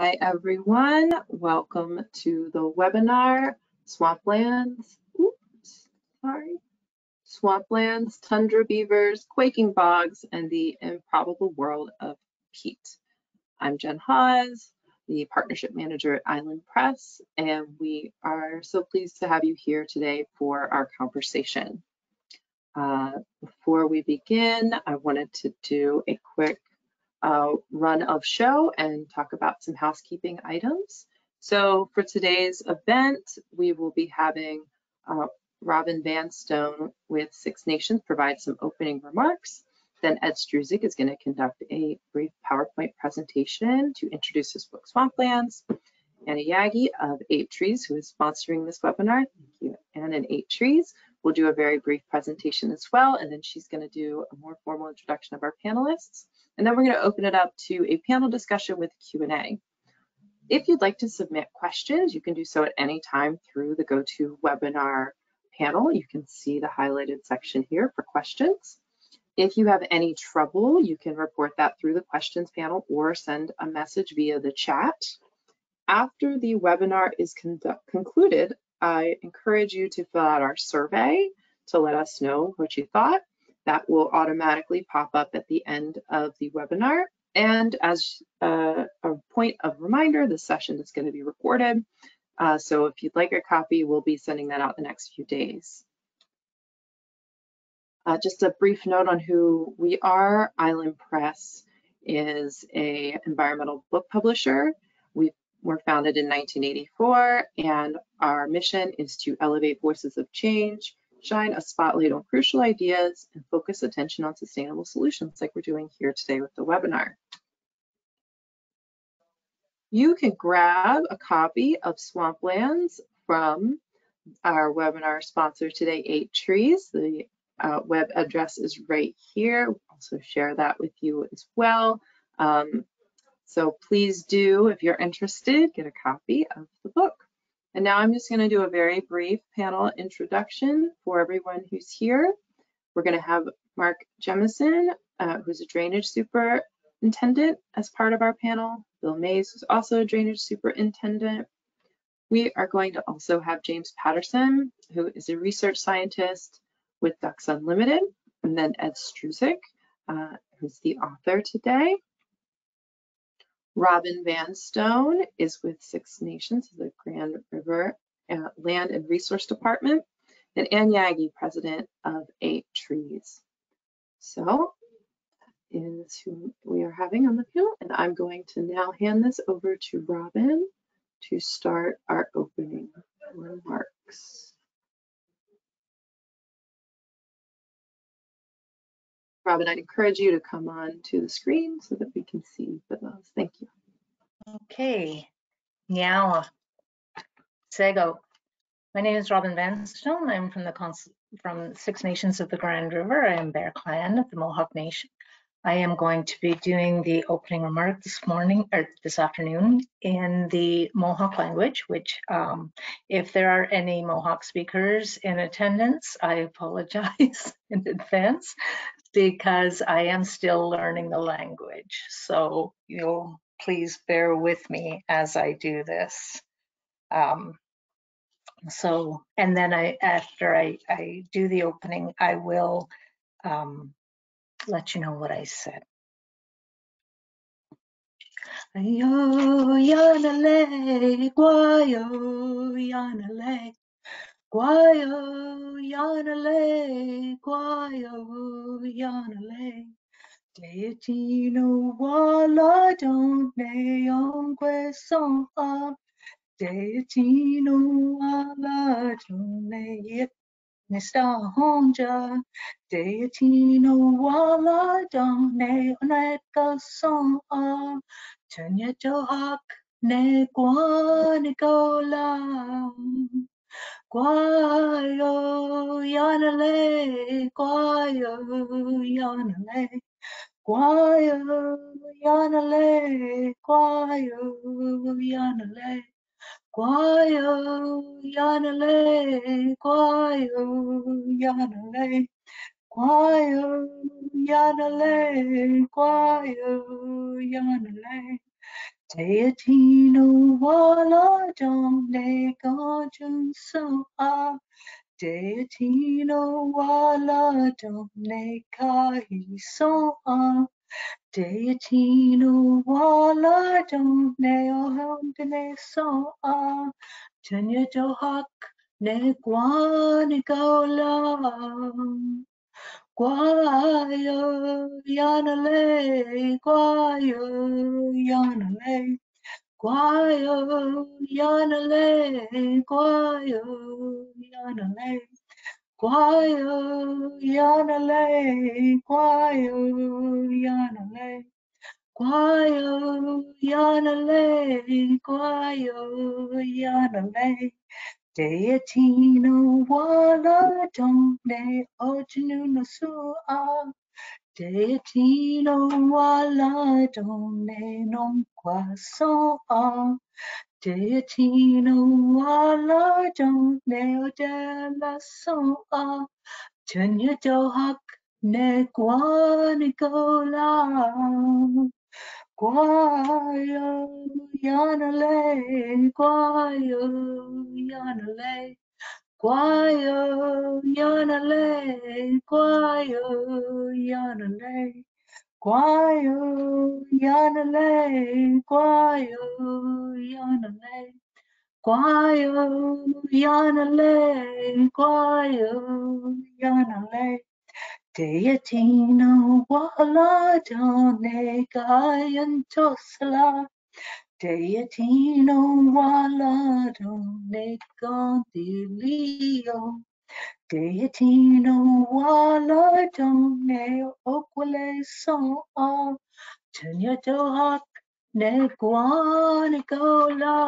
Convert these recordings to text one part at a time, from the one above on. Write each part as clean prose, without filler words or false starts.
Hi everyone, welcome to the webinar, Swamplands, Swamplands, Tundra Beavers, Quaking Bogs, and the Improbable World of Peat. I'm Jen Hawes, the Partnership Manager at Island Press, and we are so pleased to have you here today for our conversation. Before we begin, I wanted to do a quick run of show and talk about some housekeeping items. So for today's event, we will be having Robin Vanstone with Six Nations provide some opening remarks. Then Ed Struzik is going to conduct a brief PowerPoint presentation to introduce his book Swamplands. Anna Yagi of 8 Trees, who is sponsoring this webinar, thank you, Anna and 8 Trees, will do a very brief presentation as well, and then she's going to do a more formal introduction of our panelists. And then we're going to open it up to a panel discussion with Q&A. If you'd like to submit questions, you can do so at any time through the GoToWebinar panel. You can see the highlighted section here for questions. If you have any trouble, you can report that through the questions panel or send a message via the chat. After the webinar is concluded, I encourage you to fill out our survey to let us know what you thought. That will automatically pop up at the end of the webinar. And as a point of reminder, this session is going to be recorded. So if you'd like a copy, we'll be sending that out the next few days. Just a brief note on who we are. Island Press is an environmental book publisher. We were founded in 1984, and our mission is to elevate voices of change, shine a spotlight on crucial ideas, and focus attention on sustainable solutions like we're doing here today with the webinar. You can grab a copy of Swamplands from our webinar sponsor today, 8 Trees. The web address is right here. We'll also share that with you as well. So please do, if you're interested, get a copy of the book. And now I'm just going to do a very brief panel introduction for everyone who's here. We're going to have Mark Jemison, who's a drainage superintendent, as part of our panel. Bill Mays, who's also a drainage superintendent. We are going to also have James Patterson, who is a research scientist with Ducks Unlimited, and then Ed Struzik, who's the author today. Robin Vanstone is with Six Nations, the Grand River Land and Resource Department, and Ann Yagi, president of 8 Trees. So is who we are having on the panel, and I'm going to now hand this over to Robin to start our opening remarks. Robin, I'd encourage you to come on to the screen so that we can see for those. Thank you. Okay. Now, Sego. My name is Robin Vanstone. I'm from Six Nations of the Grand River. I am Bear Clan of the Mohawk Nation. I am going to be doing the opening remark this morning, or this afternoon, in the Mohawk language, which if there are any Mohawk speakers in attendance, I apologize in advance, because I am still learning the language. So you'll please bear with me as I do this. And then after I do the opening, I will let you know what I said. Ayo yanale, guayo yanale, guayo yanale, guayo yanale. Deitino wala don neon question up. Deitino wala don ne. Nesta honja, deitino wala don ne oneka son of Tunya Johak ne guanicola. Guayo yanale, guayo yanale, guayo yanale, guayo yanale. Guayo yanale, guayo yanale, guayo yanale, guayo yanale. Deatino wala dong de gojun soa. Deatino wala dong ne kahi soa. Deatino wala dong ne ohambine soa. Tanya dohak ne guani gaula. Guayo yanale, guayo yanale, guayo yanale, guayo yanale, guayo yanale, guayo yanale, guayo yanale, guayo yanale. Deatino wala dong ne otinu no sua. Deatino wala dong ne non quasoa. Deatino wala dong ne odela soa. Tunya dohak ne guanigola. Guayo yanale, guayo yanale, guayo yanale, guayo yanale, guayo yanale, guayo yanale, guayo yanale, guayo yanale. Deatino wala done gayan tosla. Deatino wala done gondilio. Deatino wala done okwale soa. Tunya dohak ne guanigola.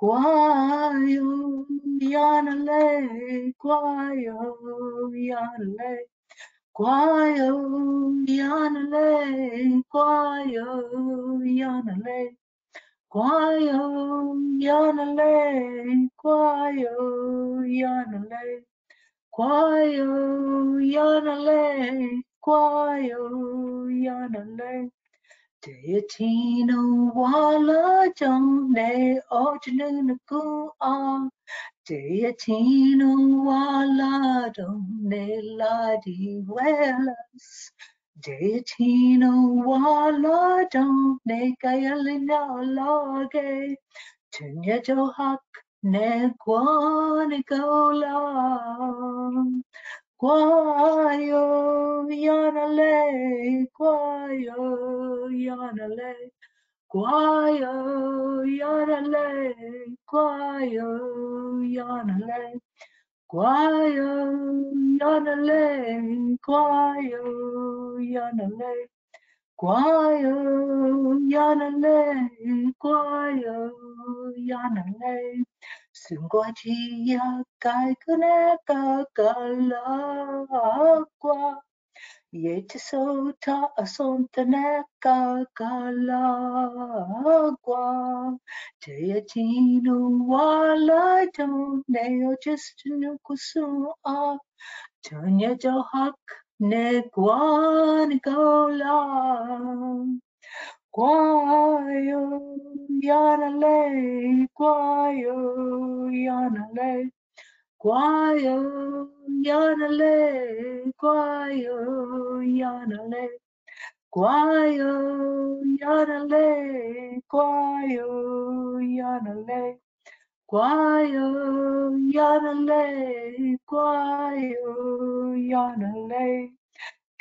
Guayo yanale, guayo yanale, guayo yanale, guayo yanale, guayo yanale, guayo yanale, guayo yanale, guayo yanale. Deatino wala dong ne otinu gua. Deatino wala dong ne ladi welas. Deatino wala dong ne kayalina lage. Tunya dohak ne guanigola. Guayo yanale, guayo yanale, guayo yanale, guayo yanale, guayo yanale, guayo yanale, guayo yanale. Sunguatia kaikuneka galagua. Yetisota asontaneka galagua. Teatino wala doneo just nukusua. Tunya dohak neguanigola. Guayo yanale, guayo yanale, guayo yanale, guayo yanale, guayo yanale, guayo yanale, guayo yanale, guayo yanale.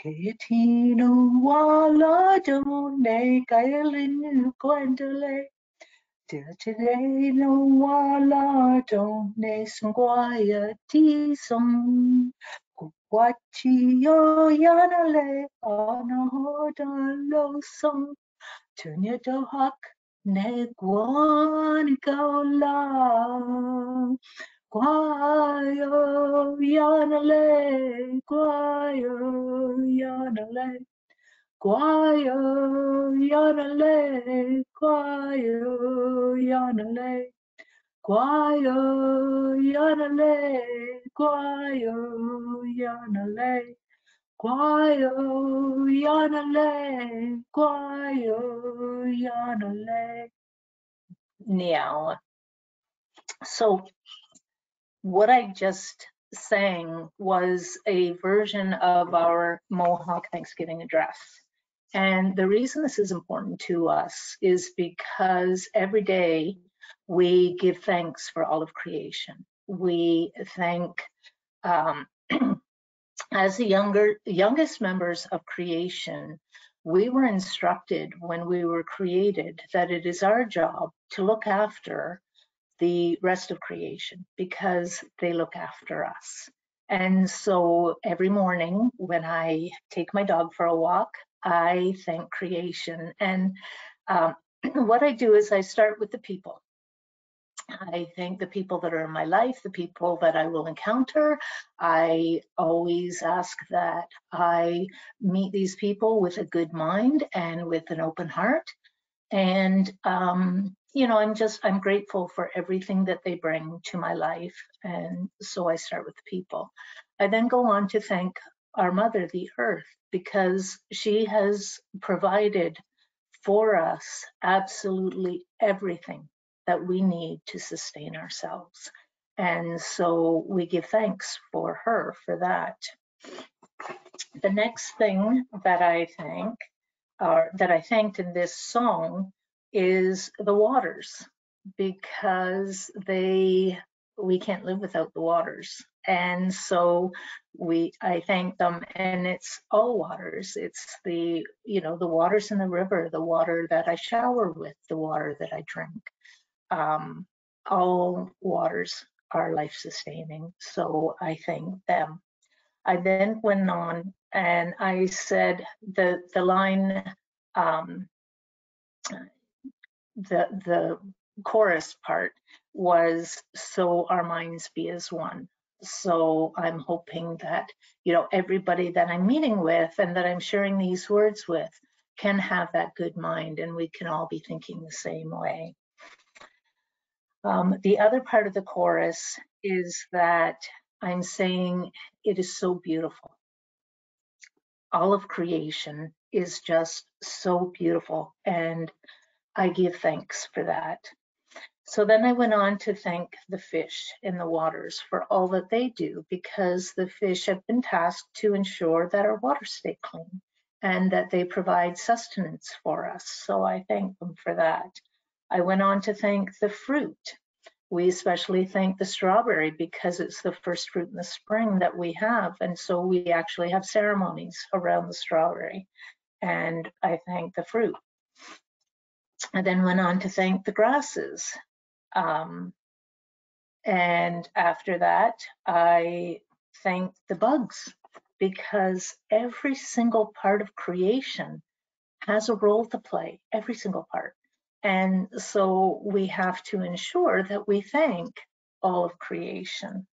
Deatino wala dong ne kailinu gwendole. Deatino wala dong ne sunguaya tison. Kukwatiyo yanale anahodan losong. Tunya dohak ne guanigola. Guayo yanale, guayo yanale, guayo yanale, guayo yanale, guayo yanale, Guayoyanale. Now, so what I just sang was a version of our Mohawk Thanksgiving address. And the reason this is important to us is because every day we give thanks for all of creation. We thank, as the youngest members of creation, we were instructed when we were created that it is our job to look after the rest of creation because they look after us. And so every morning when I take my dog for a walk, I thank creation. And what I do is I start with the people. I thank the people that are in my life, the people that I will encounter. I always ask that I meet these people with a good mind and with an open heart. And, you know, I'm grateful for everything that they bring to my life. And so I start with the people. I then go on to thank our mother, the earth, because she has provided for us absolutely everything that we need to sustain ourselves. And so we give thanks for her for that. The next thing that I thank, or that I thanked in this song, is the waters, because we can't live without the waters. And so I thank them, and it's all waters. It's the, you know, the waters in the river, the water that I shower with, the water that I drink. All waters are life-sustaining, so I thank them. I then went on and I said the line, the chorus part was, so our minds be as one. So I'm hoping that, you know, everybody that I'm meeting with and that I'm sharing these words with can have that good mind, and we can all be thinking the same way. The other part of the chorus is that I'm saying it is so beautiful. All of creation is just so beautiful, and I give thanks for that. So then I went on to thank the fish in the waters for all that they do, because the fish have been tasked to ensure that our waters stay clean and that they provide sustenance for us. So I thank them for that. I went on to thank the fruit. We especially thank the strawberry because it's the first fruit in the spring that we have. And so we actually have ceremonies around the strawberry. And I thank the fruit. I then went on to thank the grasses. And after that, I thanked the bugs, because every single part of creation has a role to play, every single part. And so we have to ensure that we thank all of creation.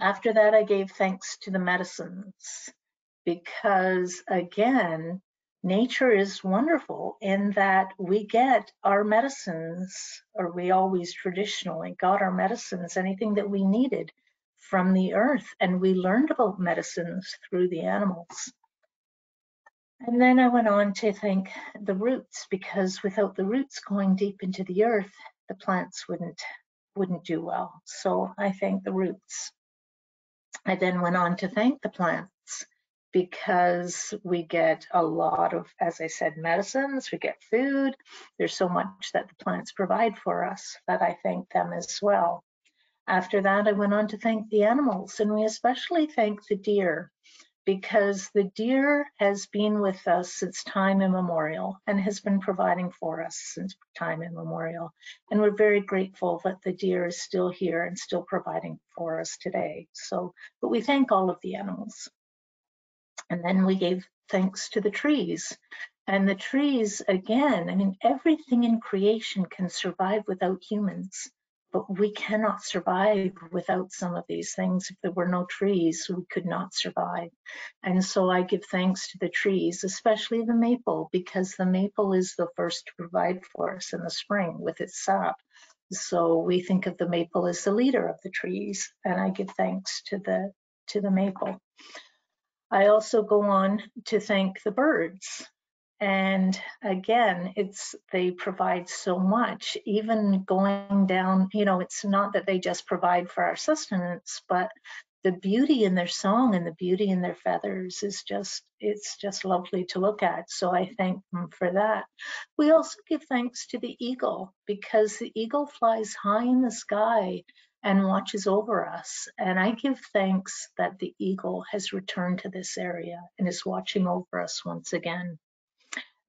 After that, I gave thanks to the medicines, because again, nature is wonderful in that we get our medicines, or we always traditionally got our medicines, anything that we needed from the earth, and we learned about medicines through the animals. And then I went on to thank the roots, because without the roots going deep into the earth, the plants wouldn't do well. So I thank the roots. I then went on to thank the plants, because we get a lot of, as I said, medicines, we get food. There's so much that the plants provide for us that I thank them as well. After that, I went on to thank the animals, and we especially thank the deer, because the deer has been with us since time immemorial and has been providing for us since time immemorial. And we're very grateful that the deer is still here and still providing for us today. So, but we thank all of the animals. And then we gave thanks to the trees. And the trees, again, I mean, everything in creation can survive without humans, but we cannot survive without some of these things. If there were no trees, we could not survive. And so I give thanks to the trees, especially the maple, because the maple is the first to provide for us in the spring with its sap. So we think of the maple as the leader of the trees, and I give thanks to the maple. I also go on to thank the birds. And again, they provide so much, even going down, you know, it's not that they just provide for our sustenance, but the beauty in their song and the beauty in their feathers is just, it's just lovely to look at. So I thank them for that. We also give thanks to the eagle, because the eagle flies high in the sky and watches over us. And I give thanks that the eagle has returned to this area and is watching over us once again.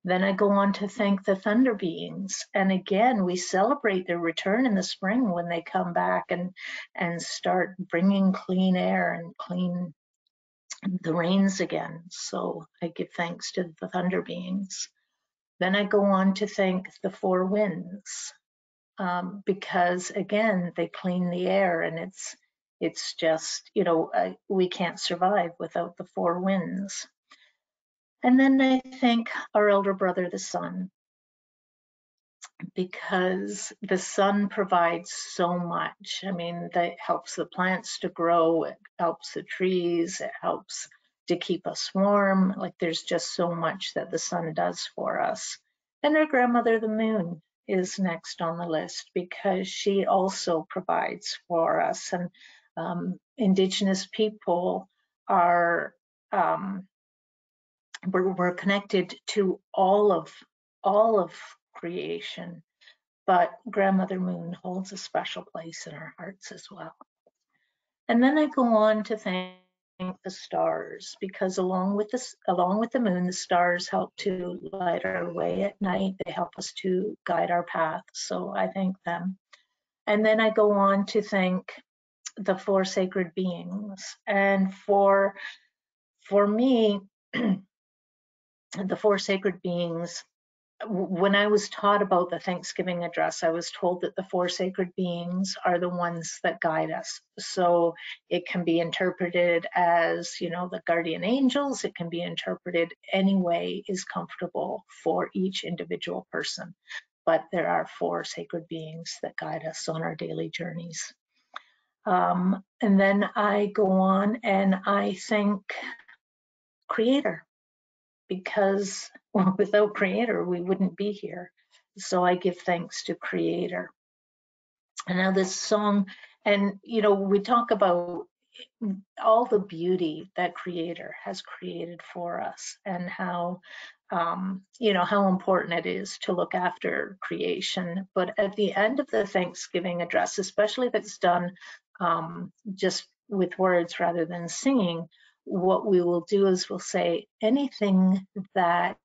Then I go on to thank the thunder beings. And again, we celebrate their return in the spring when they come back and start bringing clean air and clean the rains again. So I give thanks to the thunder beings. Then I go on to thank the four winds because again, they clean the air, and it's just, you know, we can't survive without the four winds. And then I thank our elder brother, the sun, because the sun provides so much. I mean, that helps the plants to grow, it helps the trees, it helps to keep us warm. Like, there's just so much that the sun does for us. And our grandmother, the moon, is next on the list because she also provides for us. And Indigenous people are, we're connected to all of creation, but Grandmother Moon holds a special place in our hearts as well. And then I go on to thank the stars, because along with the moon, the stars help to light our way at night. They help us to guide our path, so I thank them. And then I go on to thank the four sacred beings, and for me, the four sacred beings, when I was taught about the Thanksgiving address, I was told that the four sacred beings are the ones that guide us. So it can be interpreted as, you know, the guardian angels. It can be interpreted any way is comfortable for each individual person. But there are four sacred beings that guide us on our daily journeys. And then I go on and I thank Creator, because without Creator we wouldn't be here. So I give thanks to Creator. And now this song, and you know, we talk about all the beauty that Creator has created for us, and how you know, how important it is to look after creation. But at the end of the Thanksgiving address, especially if it's done just with words rather than singing, what we will do is we'll say, anything that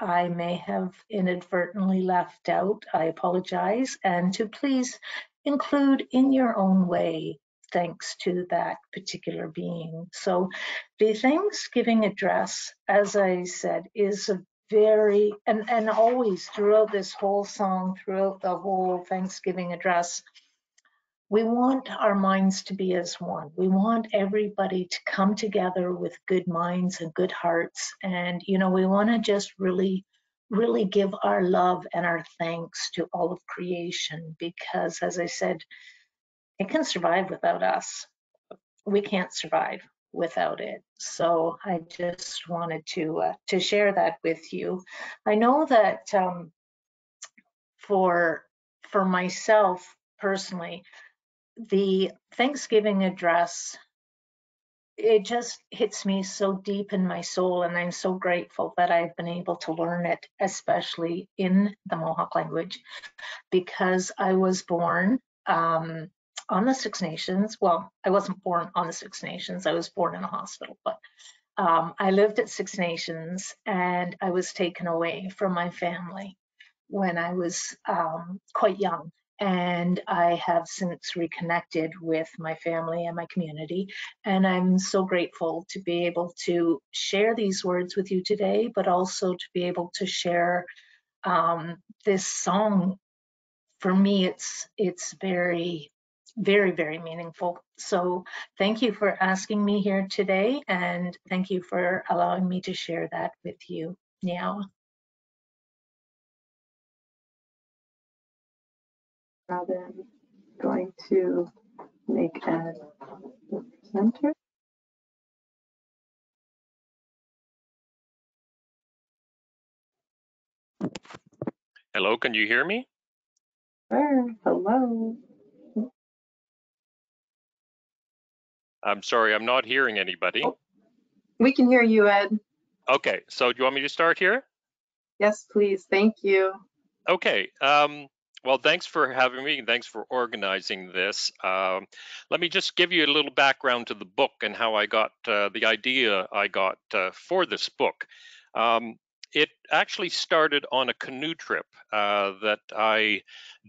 I may have inadvertently left out, I apologize, and to please include in your own way, thanks to that particular being. So the Thanksgiving address, as I said, is a very, and always throughout this whole song, throughout the whole Thanksgiving address, we want our minds to be as one. We want everybody to come together with good minds and good hearts. And, you know, we want to just really, really give our love and our thanks to all of creation, because, as I said, it can survive without us. We can't survive without it. So I just wanted to share that with you. I know that for myself personally, the Thanksgiving address, it just hits me so deep in my soul, and I'm so grateful that I've been able to learn it, especially in the Mohawk language, because I was born on the Six Nations. Well, I wasn't born on the Six Nations, I was born in a hospital, but I lived at Six Nations, and I was taken away from my family when I was quite young. And I have since reconnected with my family and my community. And I'm so grateful to be able to share these words with you today, but also to be able to share this song. For me, it's very, very, very meaningful. So thank you for asking me here today. And thank you for allowing me to share that with you now. Now then, I'm going to make a presenter. Hello, can you hear me? Sure, hello. I'm sorry, I'm not hearing anybody. Oh, we can hear you, Ed. Okay, so do you want me to start here? Yes, please, thank you. Okay, well, thanks for having me. Thanks for organizing this. Let me just give you a little background to the book and how I got the idea I got for this book. It actually started on a canoe trip that I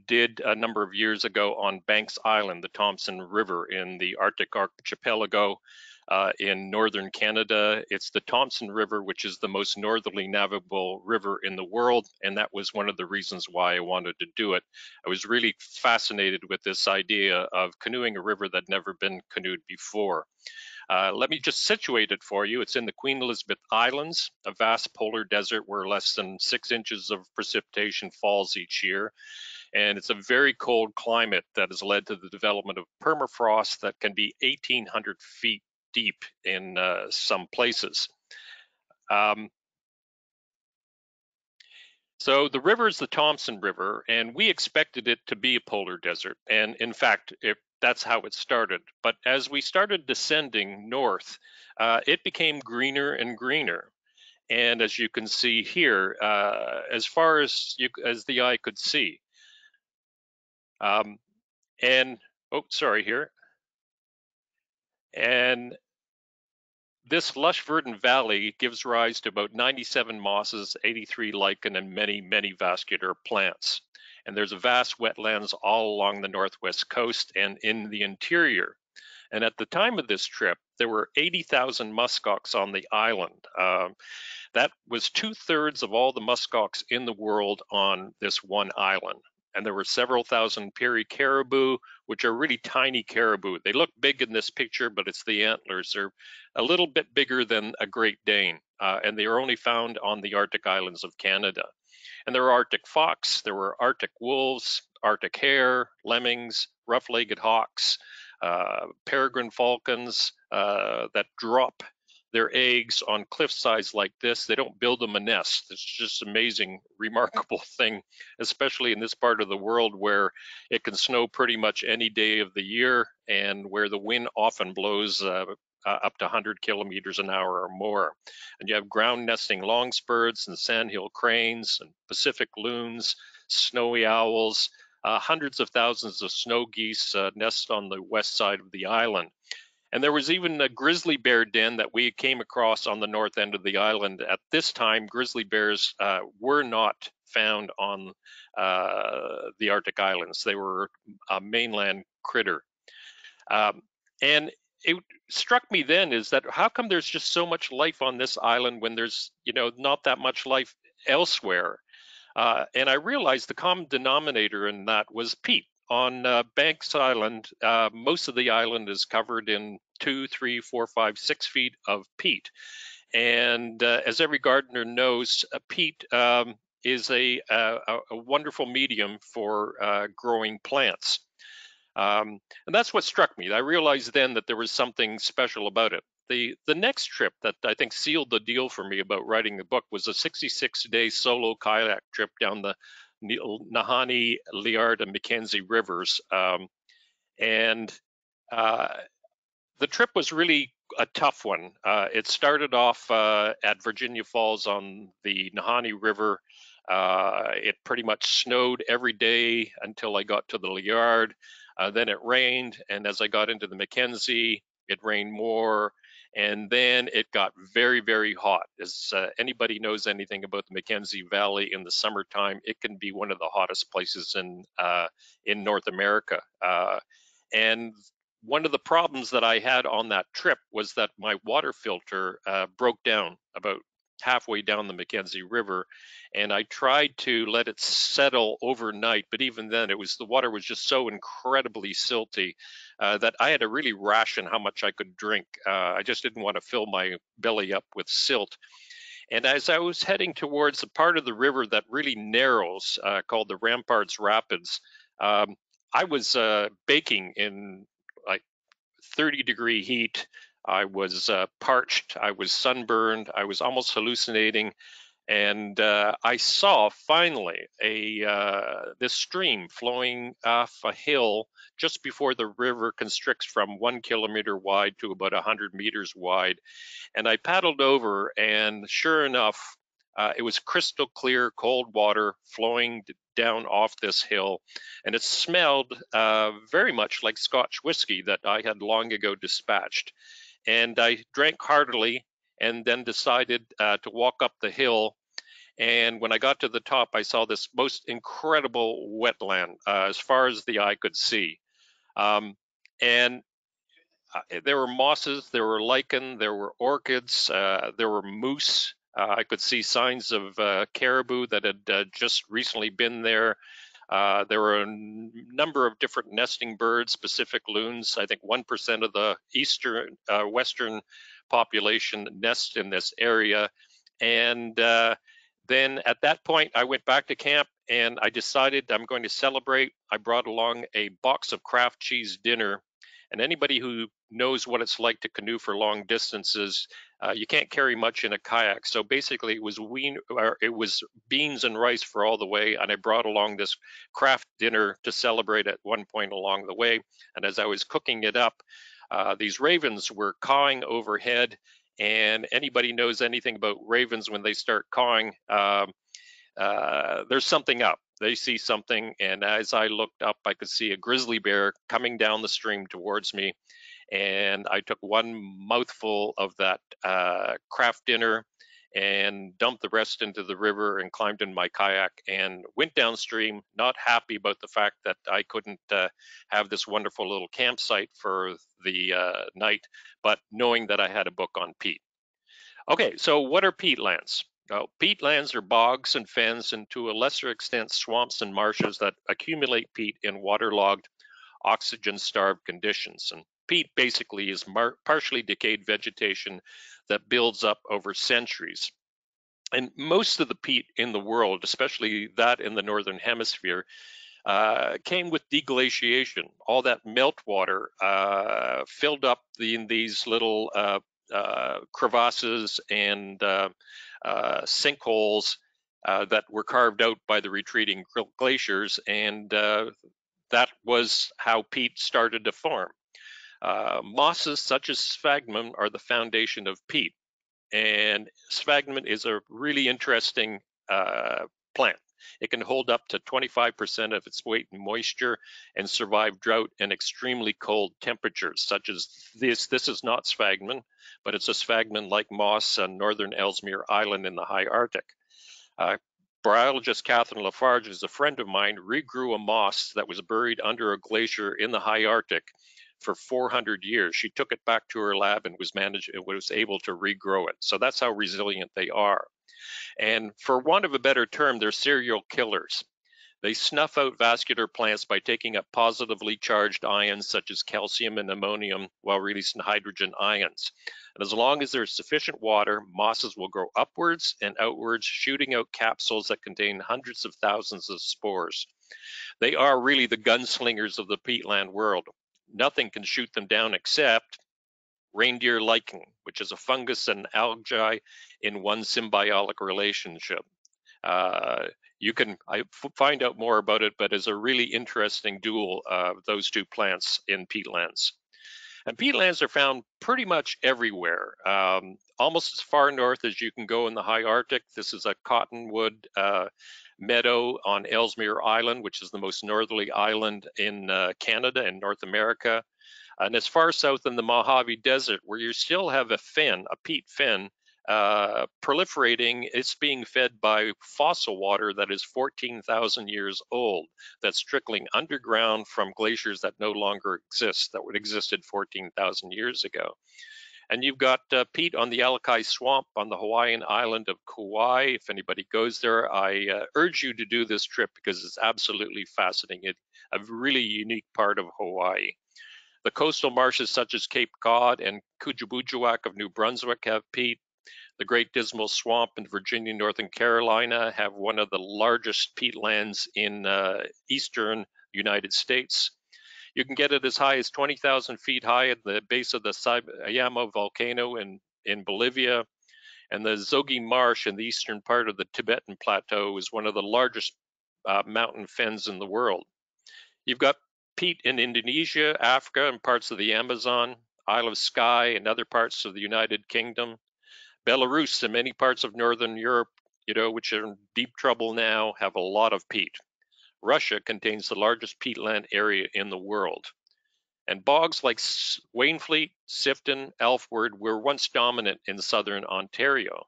did a number of years ago on Banks Island, the Thompson River in the Arctic Archipelago in northern Canada. It's the Thompson River, which is the most northerly navigable river in the world, and that was one of the reasons why I wanted to do it. I was really fascinated with this idea of canoeing a river that had never been canoed before. Let me just situate it for you. It's in the Queen Elizabeth Islands, a vast polar desert where less than 6 inches of precipitation falls each year. And it's a very cold climate that has led to the development of permafrost that can be 1,800 feet deep in some places. So the river is the Thompson River, and we expected it to be a polar desert. And in fact, that's how it started. But as we started descending north, it became greener and greener. And as you can see here, as far as the eye could see. And this lush verdant valley gives rise to about 97 mosses, 83 lichen, and many, many vascular plants. And there's a vast wetlands all along the northwest coast and in the interior. And at the time of this trip, there were 80,000 muskox on the island. That was 2/3 of all the muskox in the world on this one island. And there were several thousand peri caribou, which are really tiny caribou. They look big in this picture, but it's the antlers. They're a little bit bigger than a Great Dane, and they are only found on the Arctic islands of Canada. And there were Arctic fox, there were Arctic wolves, Arctic hare, lemmings, rough-legged hawks, peregrine falcons that drop their eggs on cliff sides like this. They don't build them a nest. It's just amazing, remarkable thing, especially in this part of the world where it can snow pretty much any day of the year and where the wind often blows up to 100 kilometers an hour or more. And you have ground nesting longspurs and sandhill cranes and Pacific loons, snowy owls, hundreds of thousands of snow geese nest on the west side of the island. And there was even a grizzly bear den that we came across on the north end of the island. At this time, grizzly bears were not found on the Arctic islands. They were a mainland critter. And it struck me then is that how come there's just so much life on this island when there's, you know, not that much life elsewhere? And I realized the common denominator in that was peat. On Banks Island, most of the island is covered in 2, 3, 4, 5, 6 feet of peat. And as every gardener knows, peat is a wonderful medium for growing plants. And that's what struck me. I realized then that there was something special about it. The next trip that I think sealed the deal for me about writing the book was a 66-day solo kayak trip down the Nahanni, Liard, and Mackenzie rivers. The trip was really a tough one. It started off at Virginia Falls on the Nahanni River. It pretty much snowed every day until I got to the Liard. Then it rained, and as I got into the Mackenzie, it rained more, and then it got very, very hot. As anybody knows anything about the Mackenzie Valley in the summertime, it can be one of the hottest places in North America. And one of the problems that I had on that trip was that my water filter broke down about halfway down the Mackenzie River, and I tried to let it settle overnight, but even then the water was just so incredibly silty that I had to really ration how much I could drink. I just didn't want to fill my belly up with silt. And as I was heading towards the part of the river that really narrows called the Ramparts Rapids, I was baking in like 30-degree heat. I was parched, I was sunburned, I was almost hallucinating, And I saw finally this stream flowing off a hill just before the river constricts from 1 kilometer wide to about 100 meters wide. And I paddled over, and sure enough, it was crystal clear, cold water flowing down off this hill. And it smelled very much like Scotch whiskey that I had long ago dispatched. And I drank heartily, and then decided to walk up the hill. And when I got to the top, I saw this most incredible wetland as far as the eye could see. And there were mosses, there were lichen, there were orchids, there were moose. I could see signs of caribou that had just recently been there. There were a number of different nesting birds, Pacific loons. I think 1% of the western population nests in this area. And then at that point, I went back to camp, and I decided I'm going to celebrate. I brought along a box of Kraft cheese dinner. And anybody who knows what it's like to canoe for long distances, you can't carry much in a kayak. So basically, it was beans and rice for all the way. And I brought along this Kraft dinner to celebrate at one point along the way. And as I was cooking it up, these ravens were cawing overhead. And anybody knows anything about ravens, when they start cawing, there's something up. They see something, and as I looked up, I could see a grizzly bear coming down the stream towards me, and I took one mouthful of that Kraft dinner and dumped the rest into the river and climbed in my kayak and went downstream, not happy about the fact that I couldn't have this wonderful little campsite for the night, but knowing that I had a book on peat. Okay, so what are peatlands? Peatlands are bogs and fens, and to a lesser extent swamps and marshes that accumulate peat in waterlogged, oxygen-starved conditions. And peat basically is partially decayed vegetation that builds up over centuries. And most of the peat in the world, especially that in the northern hemisphere, came with deglaciation. All that meltwater filled up in these little crevasses and sinkholes that were carved out by the retreating glaciers, and that was how peat started to form. Mosses such as sphagnum are the foundation of peat, and sphagnum is a really interesting plant. It can hold up to 25% of its weight in moisture and survive drought and extremely cold temperatures, such as this. This is not sphagnum, but it's a sphagnum-like moss on northern Ellesmere Island in the High Arctic. Biologist Catherine Lafarge is a friend of mine, regrew a moss that was buried under a glacier in the High Arctic for 400 years. She took it back to her lab and was able to regrow it. So that's how resilient they are. And for want of a better term, they're serial killers. They snuff out vascular plants by taking up positively charged ions such as calcium and ammonium while releasing hydrogen ions. And as long as there's sufficient water, mosses will grow upwards and outwards, shooting out capsules that contain hundreds of thousands of spores. They are really the gunslingers of the peatland world. Nothing can shoot them down except reindeer lichen, which is a fungus and algae in one symbiotic relationship. You can find out more about it, but it's a really interesting duel of those two plants in peatlands. And peatlands are found pretty much everywhere, almost as far north as you can go in the High Arctic. This is a cottonwood meadow on Ellesmere Island, which is the most northerly island in Canada and North America. And as far south in the Mojave Desert, where you still have a fen, a peat fen, proliferating. It's being fed by fossil water that is 14,000 years old, that's trickling underground from glaciers that no longer exist, that would existed 14,000 years ago. And you've got peat on the Alakai Swamp on the Hawaiian island of Kauai. If anybody goes there, I urge you to do this trip because it's absolutely fascinating. It's a really unique part of Hawaii. The coastal marshes such as Cape Cod and Kujibujuak of New Brunswick have peat. The Great Dismal Swamp in Virginia, Northern Carolina have one of the largest peatlands in eastern United States. You can get it as high as 20,000 feet high at the base of the Sayamo volcano in Bolivia. And the Zogi Marsh in the eastern part of the Tibetan Plateau is one of the largest mountain fens in the world. You've got peat in Indonesia, Africa, and parts of the Amazon, Isle of Skye, and other parts of the United Kingdom, Belarus, and many parts of Northern Europe, you know, which are in deep trouble now, have a lot of peat. Russia contains the largest peatland area in the world. And bogs like Wainfleet, Sifton, Alford were once dominant in southern Ontario.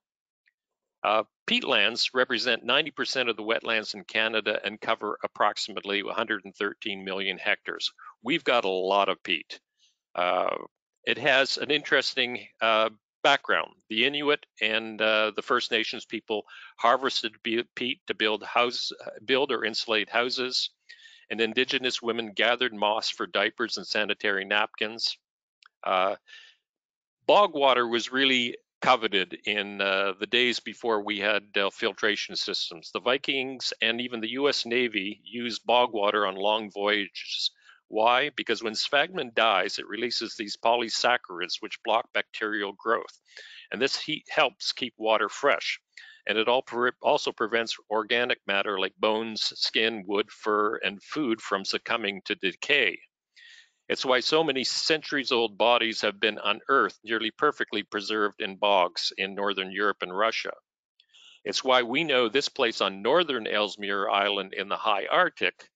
Peatlands represent 90% of the wetlands in Canada and cover approximately 113 million hectares. We've got a lot of peat. It has an interesting background. The Inuit and the First Nations people harvested peat to build or insulate houses, and Indigenous women gathered moss for diapers and sanitary napkins. Bog water was really coveted in the days before we had filtration systems. The Vikings and even the US Navy used bog water on long voyages. Why? Because when sphagnum dies, it releases these polysaccharides which block bacterial growth. And this heat helps keep water fresh. And it also prevents organic matter like bones, skin, wood, fur, and food from succumbing to decay. It's why so many centuries-old bodies have been unearthed, nearly perfectly preserved in bogs in Northern Europe and Russia. It's why we know this place on northern Ellesmere Island in the High Arctic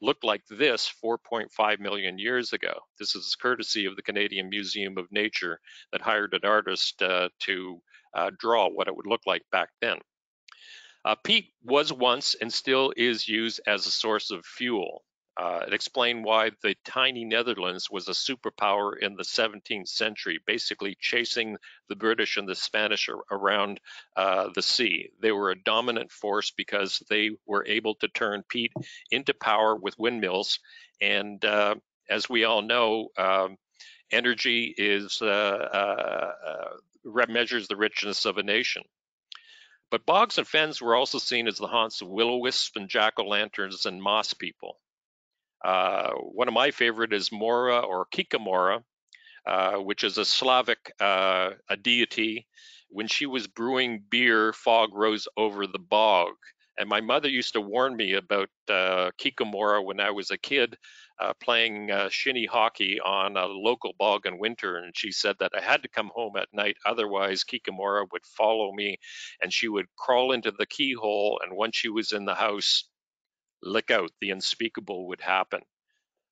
looked like this 4.5 million years ago. This is courtesy of the Canadian Museum of Nature that hired an artist to draw what it would look like back then. Peat was once and still is used as a source of fuel. It explained why the tiny Netherlands was a superpower in the 17th century, basically chasing the British and the Spanish around the sea. They were a dominant force because they were able to turn peat into power with windmills. And as we all know, energy is measures the richness of a nation. But bogs and fens were also seen as the haunts of will-o-wisps and jack-o'-lanterns and moss people. One of my favorite is Mora or Kikamora, which is a Slavic a deity. When she was brewing beer, fog rose over the bog. And my mother used to warn me about Kikamora when I was a kid playing shinny hockey on a local bog in winter. And she said that I had to come home at night, otherwise Kikamora would follow me and she would crawl into the keyhole. And once she was in the house, look out, the unspeakable would happen.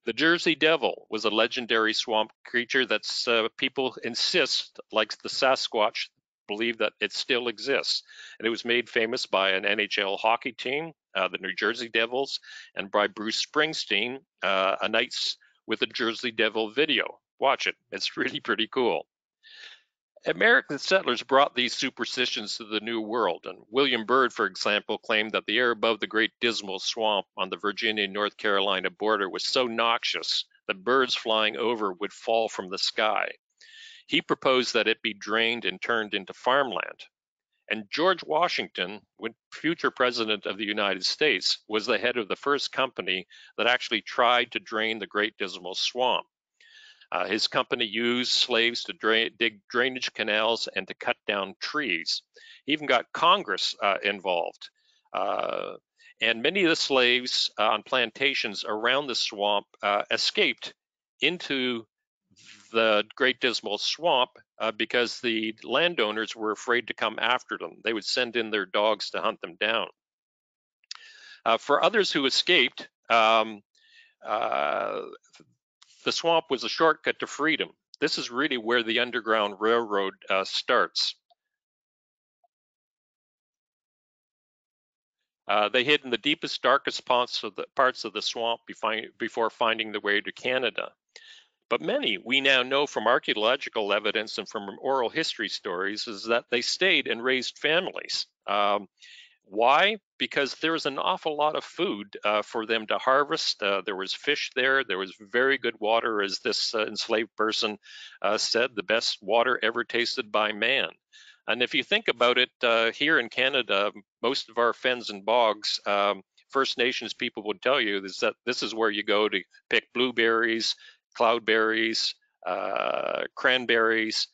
The Jersey Devil was a legendary swamp creature that people insist, like the Sasquatch, believe that it still exists. And it was made famous by an NHL hockey team, the New Jersey Devils, and by Bruce Springsteen, A Night with a Jersey Devil video. Watch it, it's really pretty cool. American settlers brought these superstitions to the New World, and William Byrd, for example, claimed that the air above the Great Dismal Swamp on the Virginia and North Carolina border was so noxious that birds flying over would fall from the sky. He proposed that it be drained and turned into farmland. And George Washington, future president of the United States, was the head of the first company that actually tried to drain the Great Dismal Swamp. His company used slaves to dig drainage canals and to cut down trees. He even got Congress involved. And many of the slaves on plantations around the swamp escaped into the Great Dismal Swamp because the landowners were afraid to come after them. They would send in their dogs to hunt them down. For others who escaped, the swamp was a shortcut to freedom. This is really where the Underground Railroad starts. They hid in the deepest, darkest parts of the swamp before finding their way to Canada. But many, we now know from archaeological evidence and from oral history stories, is that they stayed and raised families. Why? Because there was an awful lot of food for them to harvest. There was fish there. There was very good water, as this enslaved person said, the best water ever tasted by man. And if you think about it, here in Canada, most of our fens and bogs, First Nations people would tell you is that this is where you go to pick blueberries, cloudberries, cranberries,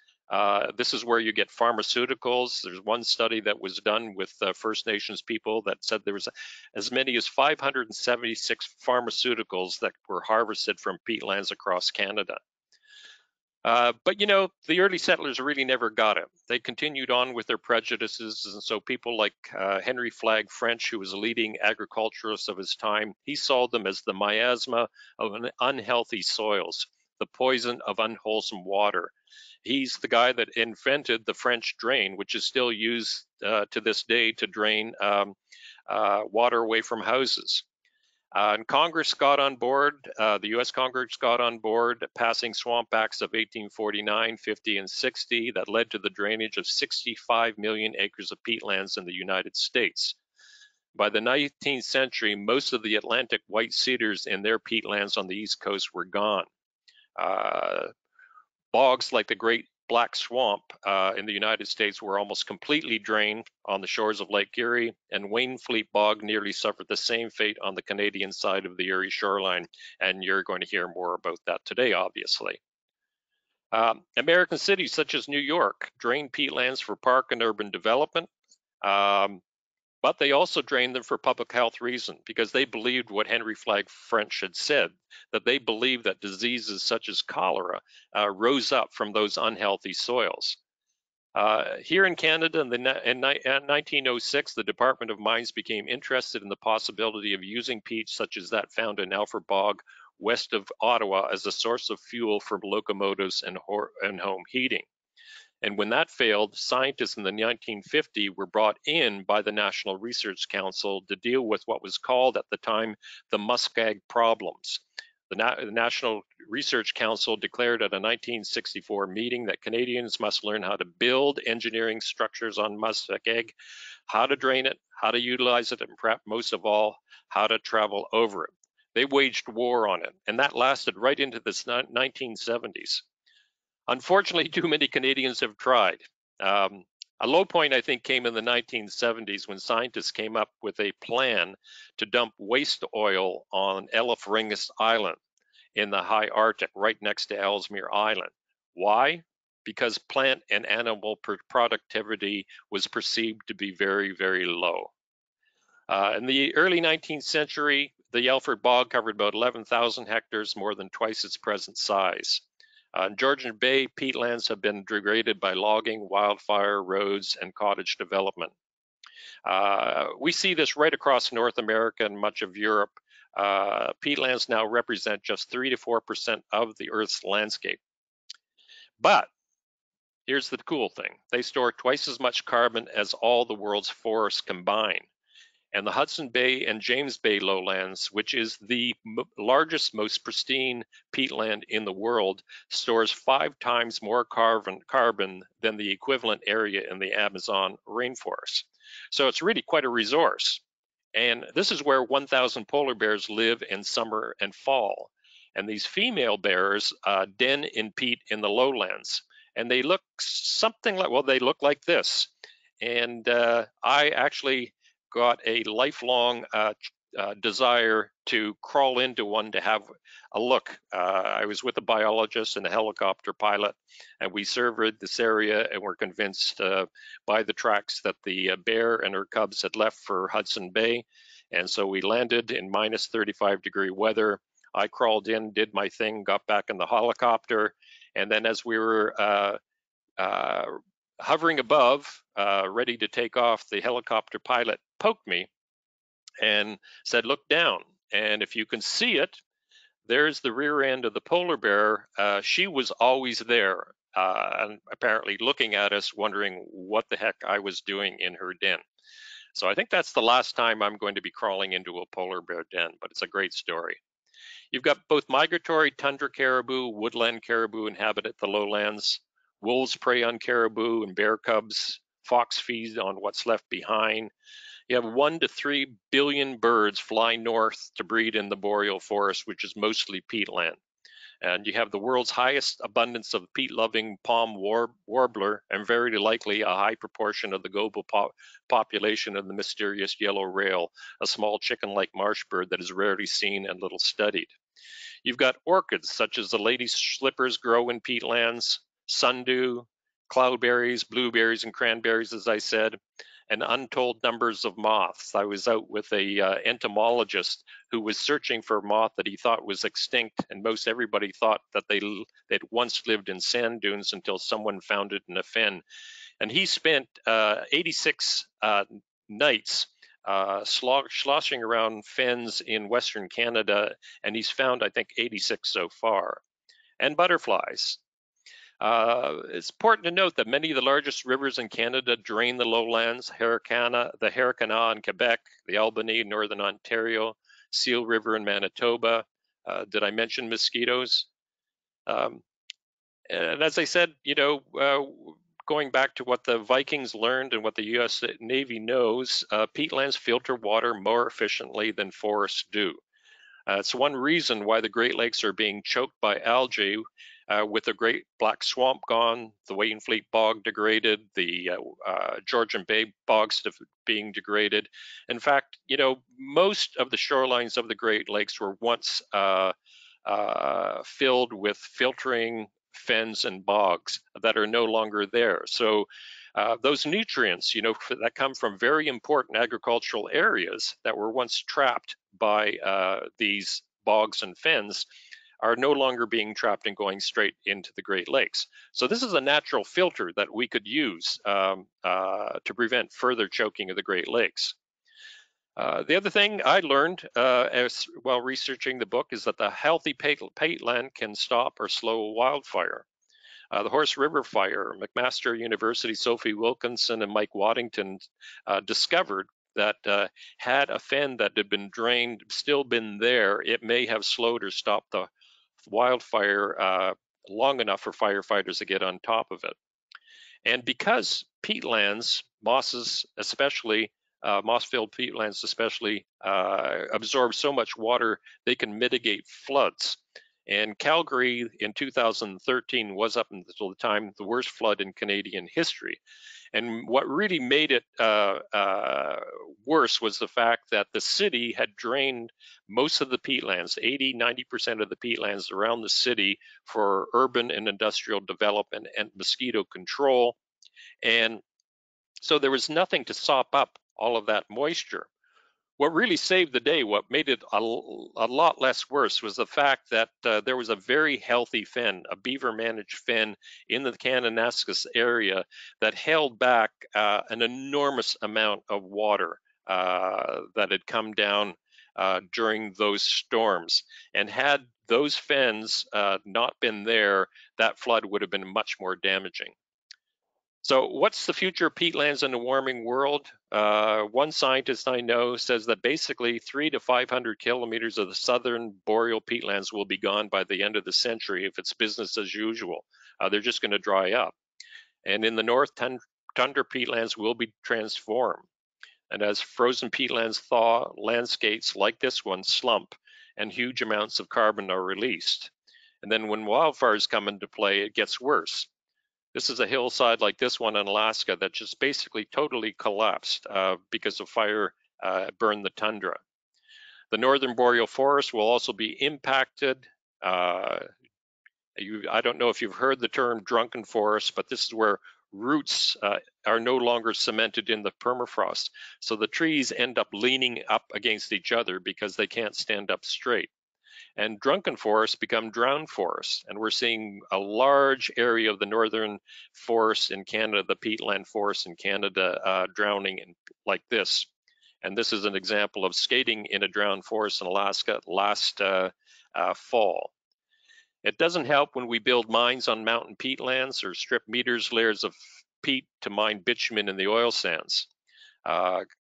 This is where you get pharmaceuticals. There's one study that was done with First Nations people that said there was as many as 576 pharmaceuticals that were harvested from peatlands across Canada. But you know, the early settlers really never got it. They continued on with their prejudices, and so people like Henry Flagg French, who was a leading agriculturist of his time, he saw them as the miasma of unhealthy soils, the poison of unwholesome water. He's the guy that invented the French drain, which is still used to this day to drain water away from houses. And Congress got on board, the U.S. Congress got on board, passing Swamp Acts of 1849, 50, and 60 that led to the drainage of 65 million acres of peatlands in the United States. By the 19th century, most of the Atlantic white cedars and their peatlands on the East Coast were gone. Bogs like the Great Black Swamp in the United States were almost completely drained on the shores of Lake Erie, and Wainfleet Bog nearly suffered the same fate on the Canadian side of the Erie shoreline, and you're going to hear more about that today, obviously. American cities such as New York drained peatlands for park and urban development, but they also drained them for public health reasons, because they believed what Henry Flagg French had said, that they believed that diseases such as cholera rose up from those unhealthy soils. Here in Canada, in 1906, the Department of Mines became interested in the possibility of using peat such as that found in Alfred Bog, west of Ottawa, as a source of fuel for locomotives and home heating. And when that failed, scientists in the 1950s were brought in by the National Research Council to deal with what was called at the time the muskeg problems. The National Research Council declared at a 1964 meeting that Canadians must learn how to build engineering structures on muskeg, how to drain it, how to utilize it, and perhaps most of all, how to travel over it. They waged war on it, and that lasted right into the 1970s. Unfortunately, too many Canadians have tried. A low point, I think, came in the 1970s when scientists came up with a plan to dump waste oil on Ellesmere Island in the High Arctic, right next to Ellesmere Island. Why? Because plant and animal productivity was perceived to be very, very low. In the early 19th century, the Alfred Bog covered about 11,000 hectares, more than twice its present size. In Georgian Bay, peatlands have been degraded by logging, wildfire, roads, and cottage development. We see this right across North America and much of Europe. Peatlands now represent just 3 to 4% of the Earth's landscape. But here's the cool thing. They store twice as much carbon as all the world's forests combined. And the Hudson Bay and James Bay lowlands, which is the largest, most pristine peatland in the world, stores 5 times more carbon than the equivalent area in the Amazon rainforest. So it's really quite a resource. And this is where 1,000 polar bears live in summer and fall. And these female bears den in peat in the lowlands. And they look something like, well, they look like this. And I actually got a lifelong desire to crawl into one to have a look. I was with a biologist and a helicopter pilot, and we surveyed this area and were convinced by the tracks that the bear and her cubs had left for Hudson Bay. And so we landed in minus 35-degree weather. I crawled in, did my thing, got back in the helicopter. And then as we were hovering above, ready to take off, the helicopter pilot poked me and said, look down. And if you can see it, there's the rear end of the polar bear. She was always there, and apparently looking at us, wondering what the heck I was doing in her den. So I think that's the last time I'm going to be crawling into a polar bear den, but it's a great story. You've got both migratory tundra caribou, woodland caribou inhabit the lowlands. Wolves prey on caribou and bear cubs. Fox feed on what's left behind. You have 1 to 3 billion birds fly north to breed in the boreal forest, which is mostly peatland. And you have the world's highest abundance of peat-loving palm warbler, and very likely a high proportion of the global population of the mysterious yellow rail, a small chicken-like marsh bird that is rarely seen and little studied. You've got orchids, such as the lady's slippers grow in peatlands, sundew, cloudberries, blueberries, and cranberries, as I said, and untold numbers of moths. I was out with a entomologist who was searching for a moth that he thought was extinct, and most everybody thought that they'd once lived in sand dunes until someone found it in a fen. And he spent 86 nights sloshing around fens in Western Canada, and he's found, I think, 86 so far. And butterflies. It's important to note that many of the largest rivers in Canada drain the lowlands: the Harricana in Quebec, the Albany in Northern Ontario, Seal River in Manitoba. Did I mention mosquitoes? And as I said, you know, going back to what the Vikings learned and what the U.S. Navy knows, peatlands filter water more efficiently than forests do. It's one reason why the Great Lakes are being choked by algae. With the Great Black Swamp gone, the Wainfleet Bog degraded, the Georgian Bay bogs being degraded. In fact, you know, most of the shorelines of the Great Lakes were once filled with filtering fens and bogs that are no longer there. So those nutrients, you know, that come from very important agricultural areas that were once trapped by these bogs and fens, are no longer being trapped and going straight into the Great Lakes. So this is a natural filter that we could use to prevent further choking of the Great Lakes. The other thing I learned while researching the book is that the healthy peatland can stop or slow a wildfire. The Horse River Fire, McMaster University, Sophie Wilkinson and Mike Waddington discovered that had a fen that had been drained still been there, it may have slowed or stopped the wildfire long enough for firefighters to get on top of it. And because peatlands, mosses especially, moss-filled peatlands especially, absorb so much water, they can mitigate floods. And Calgary in 2013 was, up until the time, the worst flood in Canadian history. And what really made it worse was the fact that the city had drained most of the peatlands, 80, 90% of the peatlands around the city for urban and industrial development and mosquito control. And so there was nothing to sop up all of that moisture. What really saved the day, what made it a lot less worse, was the fact that there was a very healthy fen, a beaver-managed fen in the Kananaskis area that held back an enormous amount of water that had come down during those storms. And had those fens not been there, that flood would have been much more damaging. So what's the future of peatlands in the warming world? One scientist I know says that basically 300 to 500 kilometers of the southern boreal peatlands will be gone by the end of the century if it's business as usual. They're just going to dry up. And in the north, tundra peatlands will be transformed. And as frozen peatlands thaw, landscapes like this one slump and huge amounts of carbon are released. And then when wildfires come into play, it gets worse. This is a hillside like this one in Alaska that just basically totally collapsed because of fire burned the tundra. The northern boreal forest will also be impacted. I don't know if you've heard the term drunken forest, but this is where roots are no longer cemented in the permafrost. So the trees end up leaning up against each other because they can't stand up straight. And drunken forests become drowned forests. And we're seeing a large area of the northern forests in Canada, the peatland forests in Canada, drowning like this. And this is an example of skating in a drowned forest in Alaska last fall. It doesn't help when we build mines on mountain peatlands or strip meters, layers of peat to mine bitumen in the oil sands.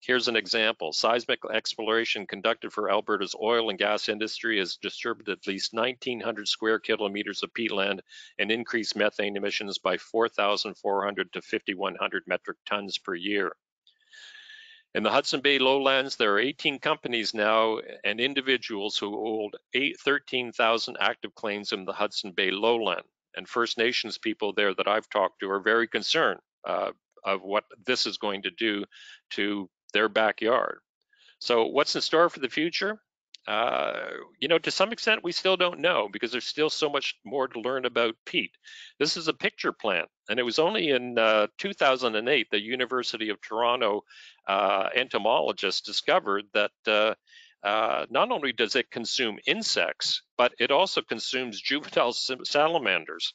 Here's an example. Seismic exploration conducted for Alberta's oil and gas industry has disturbed at least 1,900 square kilometers of peatland and increased methane emissions by 4,400 to 5,100 metric tons per year. In the Hudson Bay lowlands, there are 18 companies now and individuals who hold 13,000 active claims in the Hudson Bay lowland. And First Nations people there that I've talked to are very concerned of what this is going to do to their backyard. So what's in store for the future? To some extent, we still don't know because there's still so much more to learn about peat. This is a picture plant, and it was only in 2008 the University of Toronto entomologists discovered that not only does it consume insects, but it also consumes juvenile salamanders.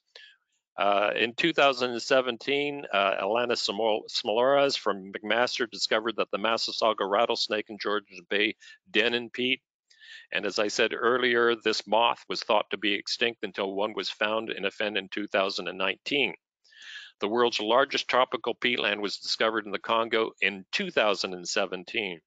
In 2017, Alana Smolares from McMaster discovered that the Massasauga rattlesnake in Georgian Bay den in peat. And as I said earlier, this moth was thought to be extinct until one was found in a fen in 2019. The world's largest tropical peatland was discovered in the Congo in 2017.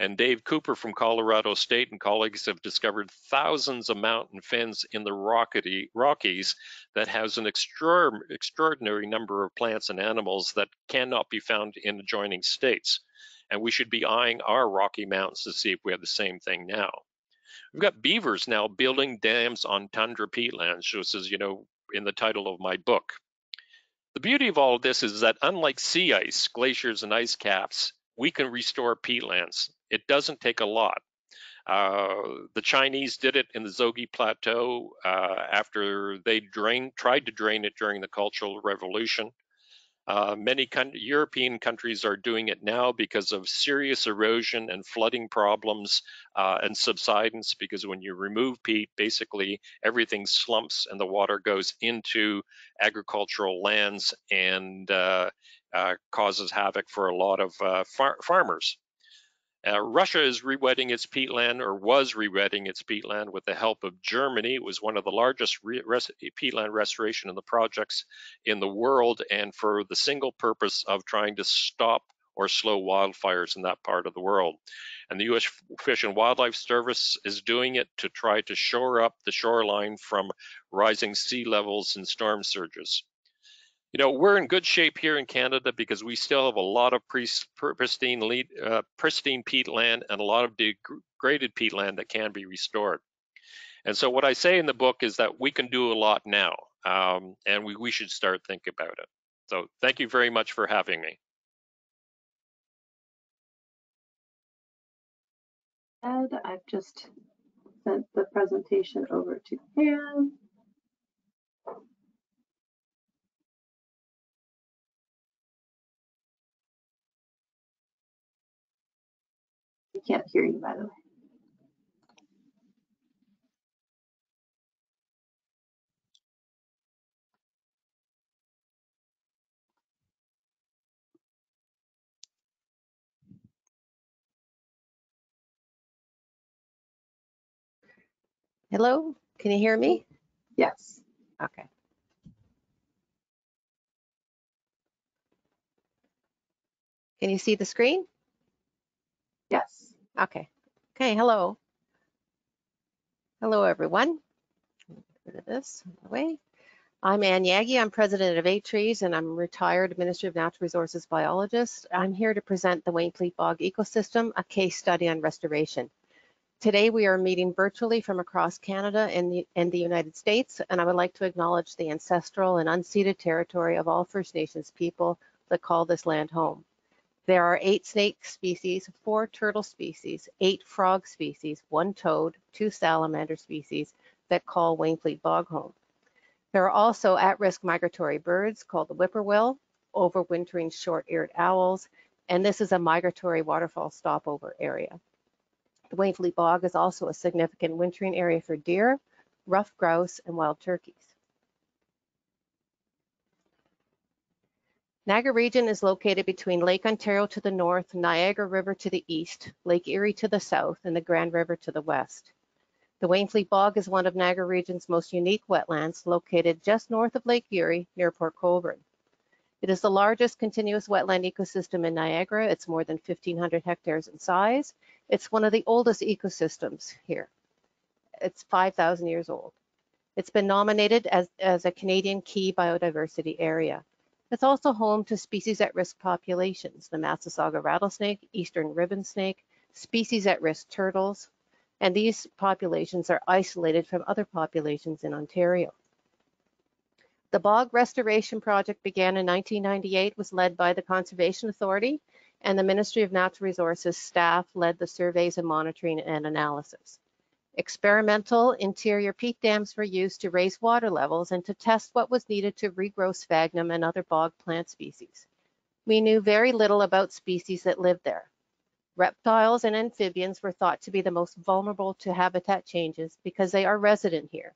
And Dave Cooper from Colorado State and colleagues have discovered thousands of mountain fens in the Rockies that has an extraordinary number of plants and animals that cannot be found in adjoining states. And we should be eyeing our Rocky Mountains to see if we have the same thing now. We've got beavers now building dams on tundra peatlands, which is, in the title of my book. The beauty of all of this is that unlike sea ice, glaciers and ice caps, we can restore peatlands. It doesn't take a lot. The Chinese did it in the Zogi Plateau after they tried to drain it during the Cultural Revolution. Many European countries are doing it now because of serious erosion and flooding problems and subsidence, because when you remove peat, basically everything slumps and the water goes into agricultural lands and causes havoc for a lot of farmers. Russia is rewetting its peatland, or was rewetting its peatland, with the help of Germany. It was one of the largest peatland restoration in the projects in the world, and for the single purpose of trying to stop or slow wildfires in that part of the world. And the U.S. Fish and Wildlife Service is doing it to try to shore up the shoreline from rising sea levels and storm surges. We're in good shape here in Canada because we still have a lot of pristine peatland and a lot of degraded peatland that can be restored. And so what I say in the book is that we can do a lot now, and we should start thinking about it. So thank you very much for having me. And I've just sent the presentation over to Pam. I can't hear you, by the way. Hello, can you hear me? Yes. Okay. Can you see the screen? Yes. Okay, hello everyone. Get rid of this away. I'm Ann Yagi, I'm president of Eight Trees, and I'm a retired Ministry of Natural Resources biologist. I'm here to present the Wainfleet Bog ecosystem, a case study on restoration. Today we are meeting virtually from across Canada and the United States, and I would like to acknowledge the ancestral and unceded territory of all First Nations people that call this land home. There are 8 snake species, 4 turtle species, 8 frog species, 1 toad, 2 salamander species that call Wainfleet Bog home. There are also at-risk migratory birds called the whippoorwill, overwintering short-eared owls, and this is a migratory waterfall stopover area. The Wainfleet Bog is also a significant wintering area for deer, ruffed grouse, and wild turkeys. Niagara region is located between Lake Ontario to the north, Niagara River to the east, Lake Erie to the south, and the Grand River to the west. The Wainfleet Bog is one of Niagara region's most unique wetlands, located just north of Lake Erie near Port Colborne. It is the largest continuous wetland ecosystem in Niagara. It's more than 1,500 hectares in size. It's one of the oldest ecosystems here. It's 5,000 years old. It's been nominated as a Canadian key biodiversity area. It's also home to species at-risk populations, the Massasauga rattlesnake, eastern ribbon snake, species at-risk turtles, and these populations are isolated from other populations in Ontario. The bog restoration project began in 1998, was led by the Conservation Authority, and the Ministry of Natural Resources staff led the surveys and monitoring and analysis. Experimental interior peat dams were used to raise water levels and to test what was needed to regrow sphagnum and other bog plant species. We knew very little about species that lived there. Reptiles and amphibians were thought to be the most vulnerable to habitat changes because they are resident here.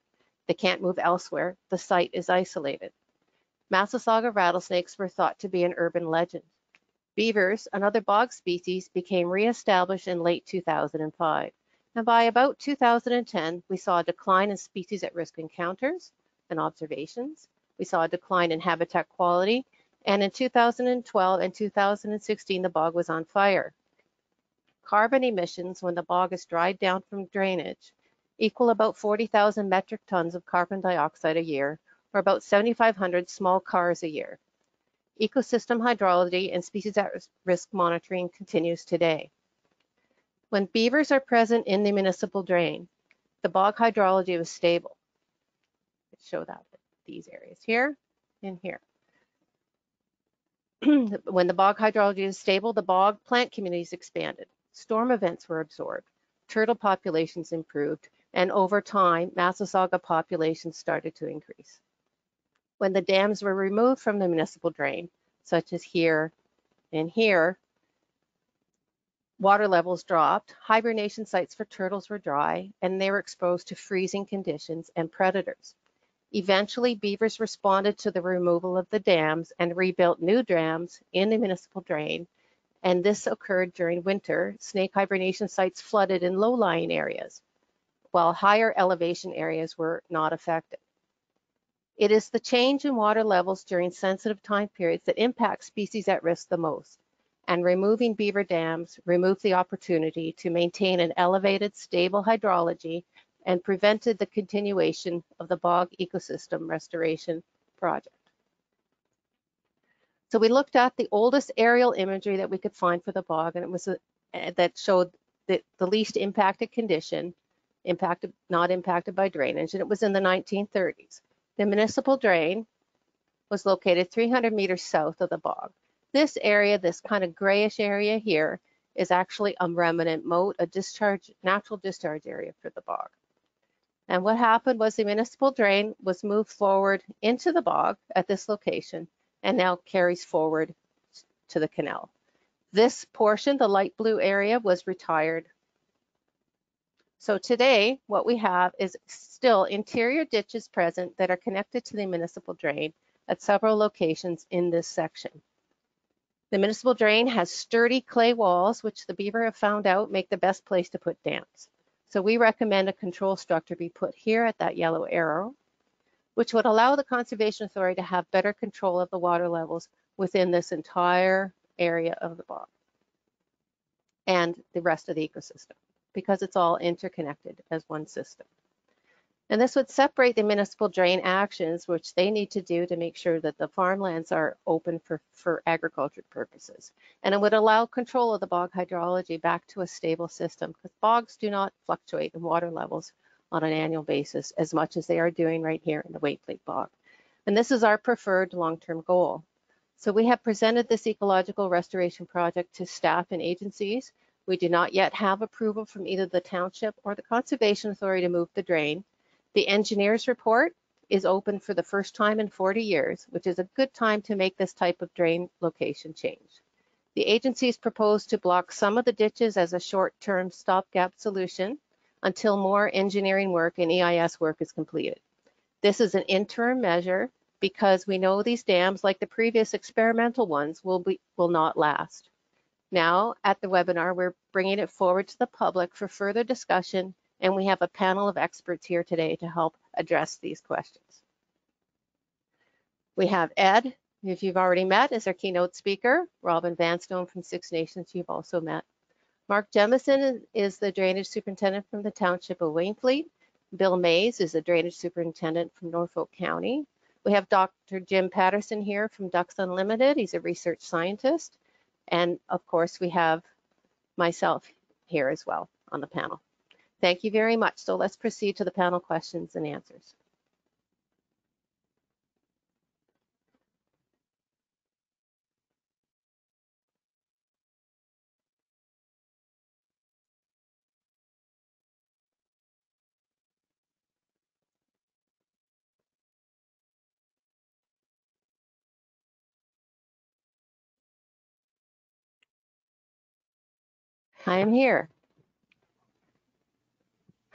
They can't move elsewhere. The site is isolated. Massasauga rattlesnakes were thought to be an urban legend. Beavers, another bog species, became re-established in late 2005. And by about 2010, we saw a decline in species at risk encounters and observations. We saw a decline in habitat quality. And in 2012 and 2016, the bog was on fire. Carbon emissions when the bog is dried down from drainage equal about 40,000 metric tons of carbon dioxide a year, or about 7,500 small cars a year. Ecosystem hydrology and species at risk monitoring continues today. When beavers are present in the municipal drain, the bog hydrology was stable. Let's show that these areas here and here. When the bog hydrology is stable, the bog plant communities expanded. Storm events were absorbed. Turtle populations improved. And over time, Massasauga populations started to increase. When the dams were removed from the municipal drain, such as here and here, water levels dropped, hibernation sites for turtles were dry, and they were exposed to freezing conditions and predators. Eventually, beavers responded to the removal of the dams and rebuilt new dams in the municipal drain, and this occurred during winter. Snake hibernation sites flooded in low-lying areas, while higher elevation areas were not affected. It is the change in water levels during sensitive time periods that impacts species at risk the most. And removing beaver dams removed the opportunity to maintain an elevated, stable hydrology and prevented the continuation of the bog ecosystem restoration project. So we looked at the oldest aerial imagery that we could find for the bog, and it was that showed the least impacted condition, not impacted by drainage, and it was in the 1930s. The municipal drain was located 300 meters south of the bog. This area, this kind of grayish area here, is actually a remnant moat, a natural discharge area for the bog. And what happened was the municipal drain was moved forward into the bog at this location and now carries forward to the canal. This portion, the light blue area, was retired. So today, what we have is still interior ditches present that are connected to the municipal drain at several locations in this section. The municipal drain has sturdy clay walls, which the beaver have found out make the best place to put dams. So we recommend a control structure be put here at that yellow arrow, which would allow the Conservation Authority to have better control of the water levels within this entire area of the bog and the rest of the ecosystem, because it's all interconnected as one system. And this would separate the municipal drain actions, which they need to do to make sure that the farmlands are open for agricultural purposes. And it would allow control of the bog hydrology back to a stable system, because bogs do not fluctuate in water levels on an annual basis as much as they are doing right here in the Wainfleet Bog. And this is our preferred long-term goal. So we have presented this ecological restoration project to staff and agencies. We do not yet have approval from either the township or the Conservation Authority to move the drain. The engineer's report is open for the first time in 40 years, which is a good time to make this type of drain location change. The agencies propose to block some of the ditches as a short-term stopgap solution until more engineering work and EIS work is completed. This is an interim measure because we know these dams, like the previous experimental ones, will not last. Now, at the webinar, we're bringing it forward to the public for further discussion, and we have a panel of experts here today to help address these questions. We have Ed, if you've already met, as our keynote speaker. Robin Vanstone from Six Nations, you've also met. Mark Jemison is the drainage superintendent from the township of Wainfleet. Bill Mays is the drainage superintendent from Norfolk County. We have Dr. Jim Patterson here from Ducks Unlimited. He's a research scientist. And of course, we have myself here as well on the panel. Thank you very much. So let's proceed to the panel questions and answers. I am here.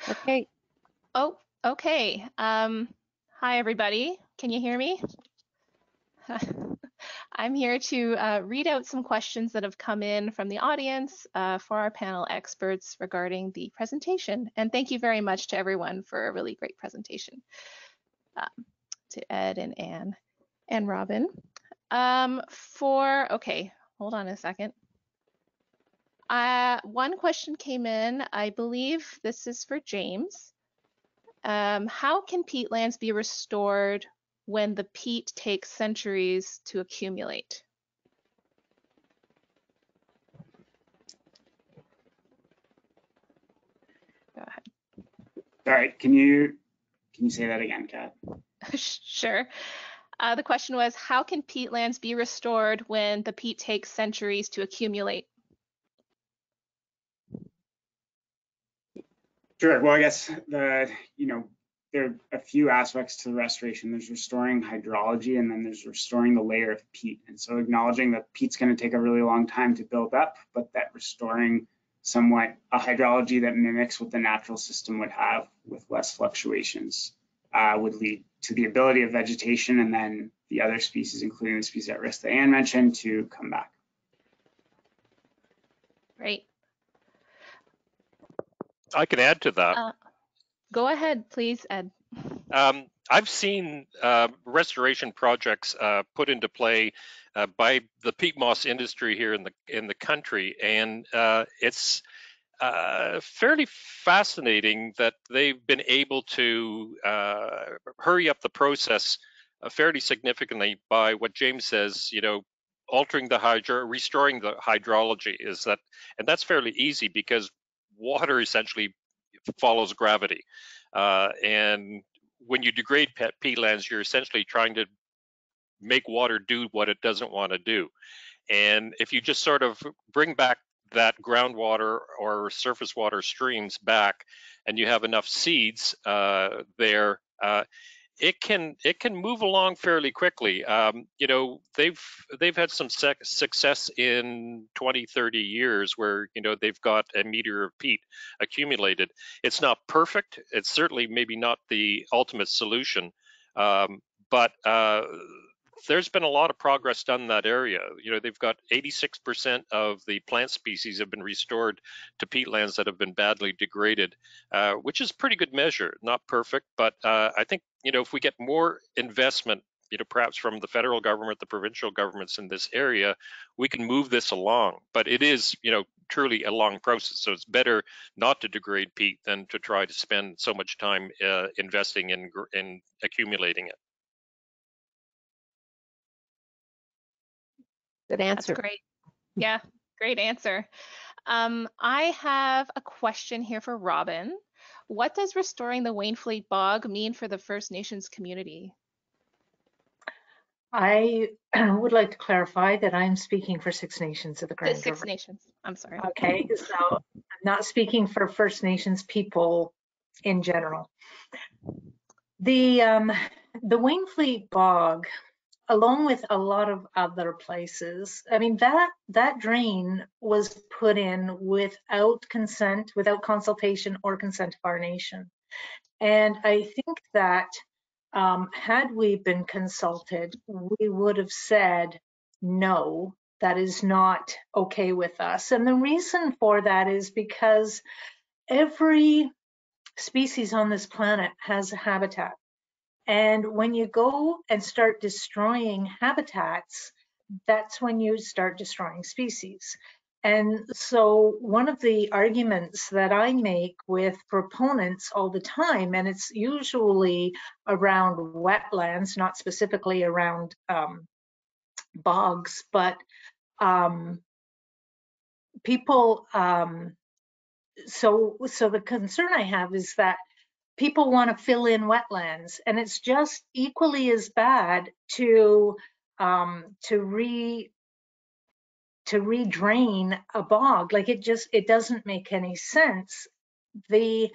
Okay. Oh, okay. Hi, everybody. Can you hear me? I'm here to read out some questions that have come in from the audience for our panel experts regarding the presentation. And thank you very much to everyone for a really great presentation, to Ed and Anne and Robin. Okay, hold on a second. One question came in, I believe this is for James. How can peatlands be restored when the peat takes centuries to accumulate? Go ahead. All right, can you say that again, Kat? Sure. The question was, how can peatlands be restored when the peat takes centuries to accumulate? Sure. Well, I guess there are a few aspects to the restoration. There's restoring hydrology, and then there's restoring the layer of peat. And so acknowledging that peat's going to take a really long time to build up, but that restoring somewhat a hydrology that mimics what the natural system would have with less fluctuations would lead to the ability of vegetation and then the other species, including the species at risk that Anne mentioned, to come back. Great. I can add to that. Go ahead, please, Ed. I've seen restoration projects put into play by the peat moss industry here in the country, and it's fairly fascinating that they've been able to hurry up the process fairly significantly by what James says, altering the hydro, restoring the hydrology is that, and that's fairly easy because water essentially follows gravity, and when you degrade peatlands, you're essentially trying to make water do what it doesn't want to do. And if you just sort of bring back that groundwater or surface water streams back, and you have enough seeds there, it can move along fairly quickly. They've had some success in 20-30 years where they've got a meter of peat accumulated. It's not perfect. It's certainly maybe not the ultimate solution, but there's been a lot of progress done in that area. They've got 86% of the plant species have been restored to peatlands that have been badly degraded, which is pretty good measure. Not perfect, but I think if we get more investment, perhaps from the federal government, the provincial governments in this area, we can move this along. But it is, truly a long process. So it's better not to degrade peat than to try to spend so much time investing in accumulating it. Good answer. That's great. Yeah, great answer. I have a question here for Robin. What does restoring the Wainfleet Bog mean for the First Nations community? I would like to clarify that I'm speaking for Six Nations of the Grand River. Six Nations, I'm sorry. Okay, so I'm not speaking for First Nations people in general. The Wainfleet Bog, along with a lot of other places. I mean, that drain was put in without consent, without consultation or consent of our nation. And I think that had we been consulted, we would have said, no, that is not okay with us. And the reason for that is because every species on this planet has a habitat. And when you go and start destroying habitats, that's when you start destroying species. And so one of the arguments that I make with proponents all the time, and it's usually around wetlands, not specifically around bogs, but so the concern I have is that people want to fill in wetlands, and it's just equally as bad to redrain a bog. Like it doesn't make any sense. The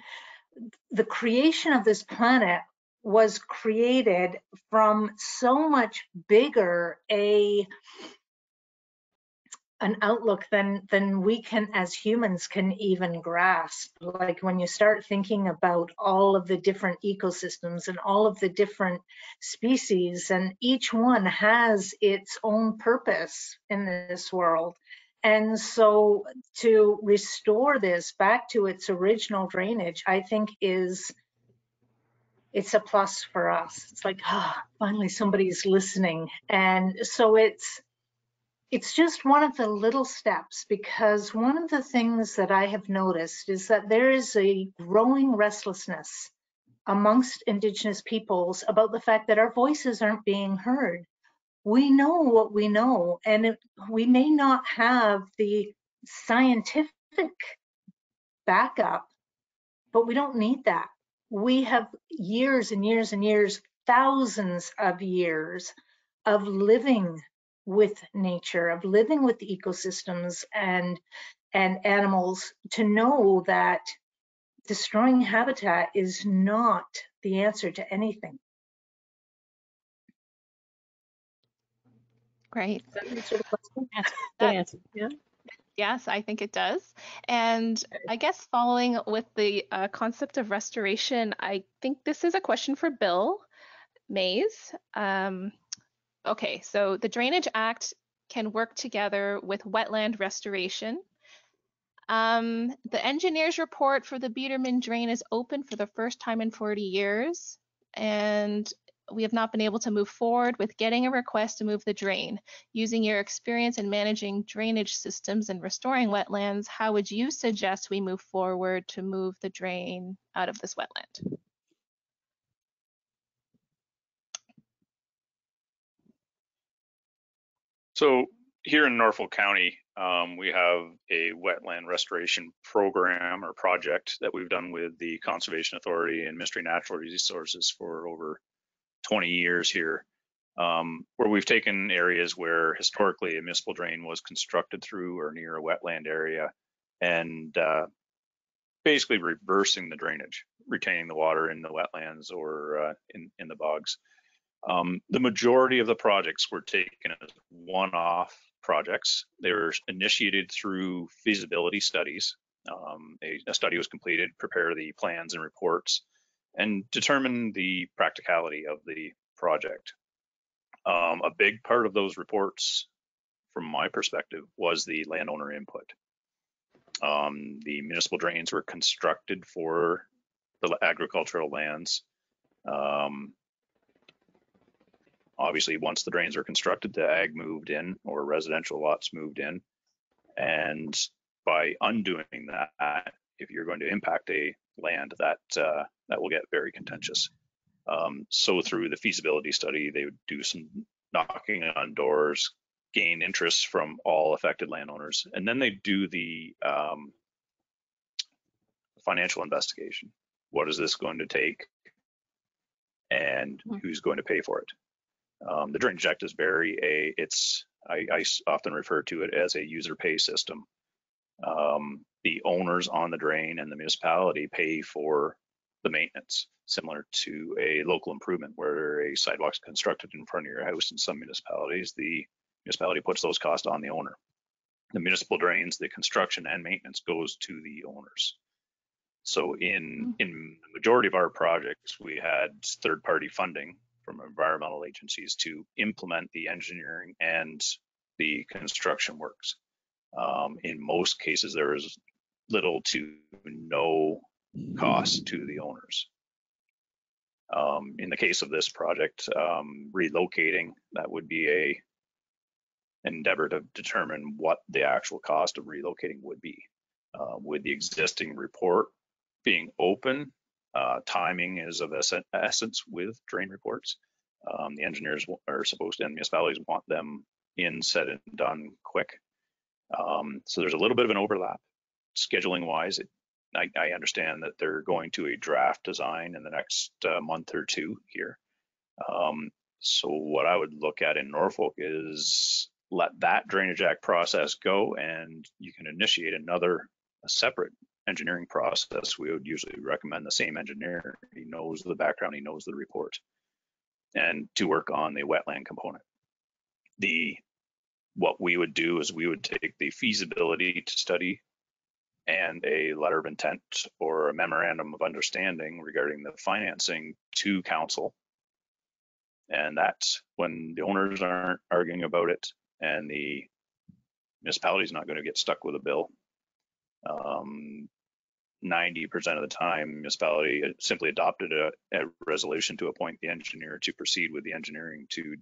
creation of this planet was created from so much bigger a an outlook than we can as humans can even grasp. Like when you start thinking about all of the different ecosystems and all of the different species, and each one has its own purpose in this world. And so to restore this back to its original drainage, I think it's a plus for us. It's like, finally somebody's listening. And so it's just one of the little steps, because one of the things that I have noticed is that there is a growing restlessness amongst Indigenous peoples about the fact that our voices aren't being heard. We know what we know, and we may not have the scientific backup, but we don't need that. We have years and years and years, thousands of years of living with nature, of living with ecosystems and animals, to know that destroying habitat is not the answer to anything. Great. Does that answer the question? Yeah. Yes, I think it does. And I guess following with the concept of restoration, I think this is a question for Bill Mays. Okay, so the Drainage Act can work together with wetland restoration. The engineer's report for the Biederman Drain is open for the first time in 40 years, and we have not been able to move forward with getting a request to move the drain. Using your experience in managing drainage systems and restoring wetlands, how would you suggest we move forward to move the drain out of this wetland? So here in Norfolk County, we have a wetland restoration program or project that we've done with the Conservation Authority and Mystery Natural Resources for over 20 years here, where we've taken areas where historically a municipal drain was constructed through or near a wetland area, and basically reversing the drainage, retaining the water in the wetlands or in the bogs. The majority of the projects were taken as one-off projects. They were initiated through feasibility studies. A study was completed, prepare the plans and reports, and determine the practicality of the project. A big part of those reports, from my perspective, was the landowner input. The municipal drains were constructed for the agricultural lands. Obviously, once the drains were constructed, the ag moved in, or residential lots moved in. And by undoing that, if you're going to impact a land, that will get very contentious. So through the feasibility study, they would do some knocking on doors, gain interest from all affected landowners, and then they do the financial investigation. What is this going to take, and who's going to pay for it? The Drainage Act is I often refer to it as a user pay system. The owners on the drain and the municipality pay for the maintenance, similar to a local improvement where a sidewalk's constructed in front of your house. In some municipalities, the municipality puts those costs on the owner. The municipal drains, the construction and maintenance goes to the owners. So in the majority of our projects, we had third-party funding from environmental agencies to implement the engineering and the construction works. In most cases, there is little to no cost to the owners. In the case of this project, relocating, that would be an endeavor to determine what the actual cost of relocating would be. With the existing report being open, timing is of essence with drain reports. The engineers are supposed to, and municipalities want them in, set and done quick. So there's a little bit of an overlap. Scheduling wise, I understand that they're going to a draft design in the next month or two here. So what I would look at in Norfolk is let that Drainage Act process go, and you can initiate a separate engineering process. We would usually recommend the same engineer. He knows the background, he knows the report, and to work on the wetland component. The what we would do is we would take the feasibility study and a letter of intent or a memorandum of understanding regarding the financing to council. And that's when the owners aren't arguing about it and the municipality's not going to get stuck with a bill. 90% of the time, municipality simply adopted a resolution to appoint the engineer to proceed with the engineering to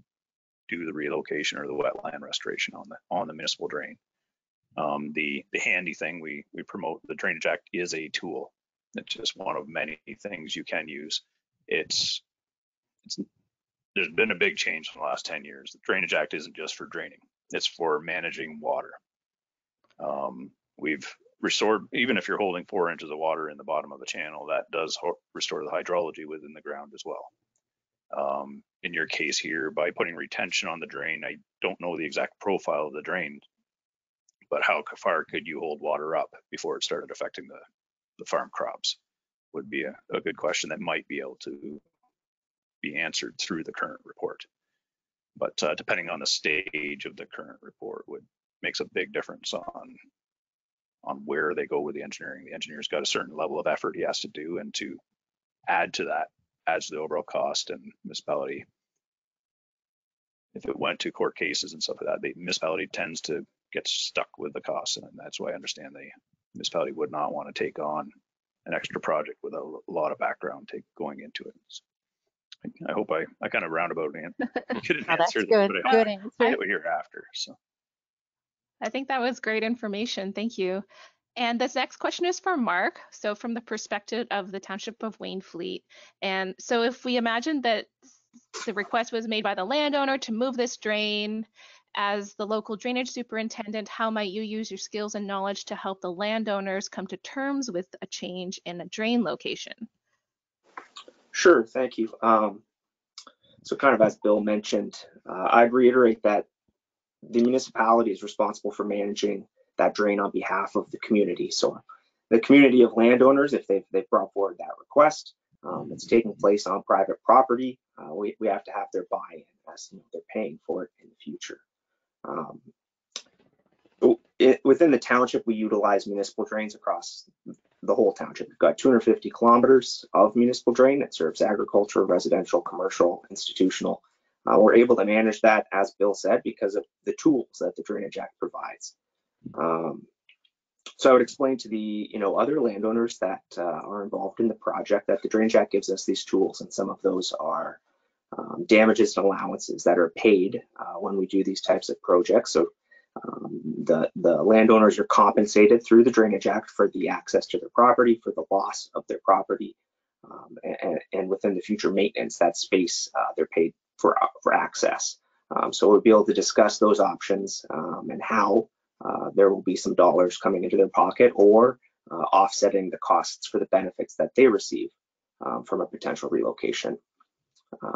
do the relocation or the wetland restoration on the municipal drain. The handy thing we promote, the Drainage Act is a tool. It's just one of many things you can use. There's been a big change in the last 10 years. The Drainage Act isn't just for draining, it's for managing water. We've restored, even if you're holding 4 inches of water in the bottom of a channel, that does restore the hydrology within the ground as well. In your case here, by putting retention on the drain, I don't know the exact profile of the drain, but how far could you hold water up before it started affecting the farm crops would be a good question that might be able to be answered through the current report. But depending on the stage of the current report makes a big difference on where they go with the engineering. The engineer's got a certain level of effort he has to do, and to add to that adds to the overall cost. And municipality, if it went to court cases and stuff like that, the municipality tends to get stuck with the cost, and that's why I understand the municipality would not want to take on an extra project with a lot of background going into it. So I hope I kind of roundabout didn't answer that, but I hope I get what you're after. So I think that was great information. Thank you. And this next question is for Mark. So from the perspective of the Township of Wainfleet, and so if we imagine that the request was made by the landowner to move this drain, as the local drainage superintendent, how might you use your skills and knowledge to help the landowners come to terms with a change in a drain location? Sure, thank you. So kind of as Bill mentioned, I'd reiterate that the municipality is responsible for managing that drain on behalf of the community. So the community of landowners, if they've brought forward that request, it's taking place on private property, we have to have their buy-in as they're paying for it in the future. Within the township, we utilize municipal drains across the whole township. We've got 250 kilometers of municipal drain that serves agriculture, residential, commercial, institutional. We're able to manage that, as Bill said, because of the tools that the Drainage Act provides. So I would explain to the other landowners that are involved in the project that the Drainage Act gives us these tools, and some of those are damages and allowances that are paid when we do these types of projects. So the landowners are compensated through the Drainage Act for the access to their property, for the loss of their property, and within the future maintenance, that space they're paid for access. So we'll be able to discuss those options and how there will be some dollars coming into their pocket or offsetting the costs for the benefits that they receive from a potential relocation.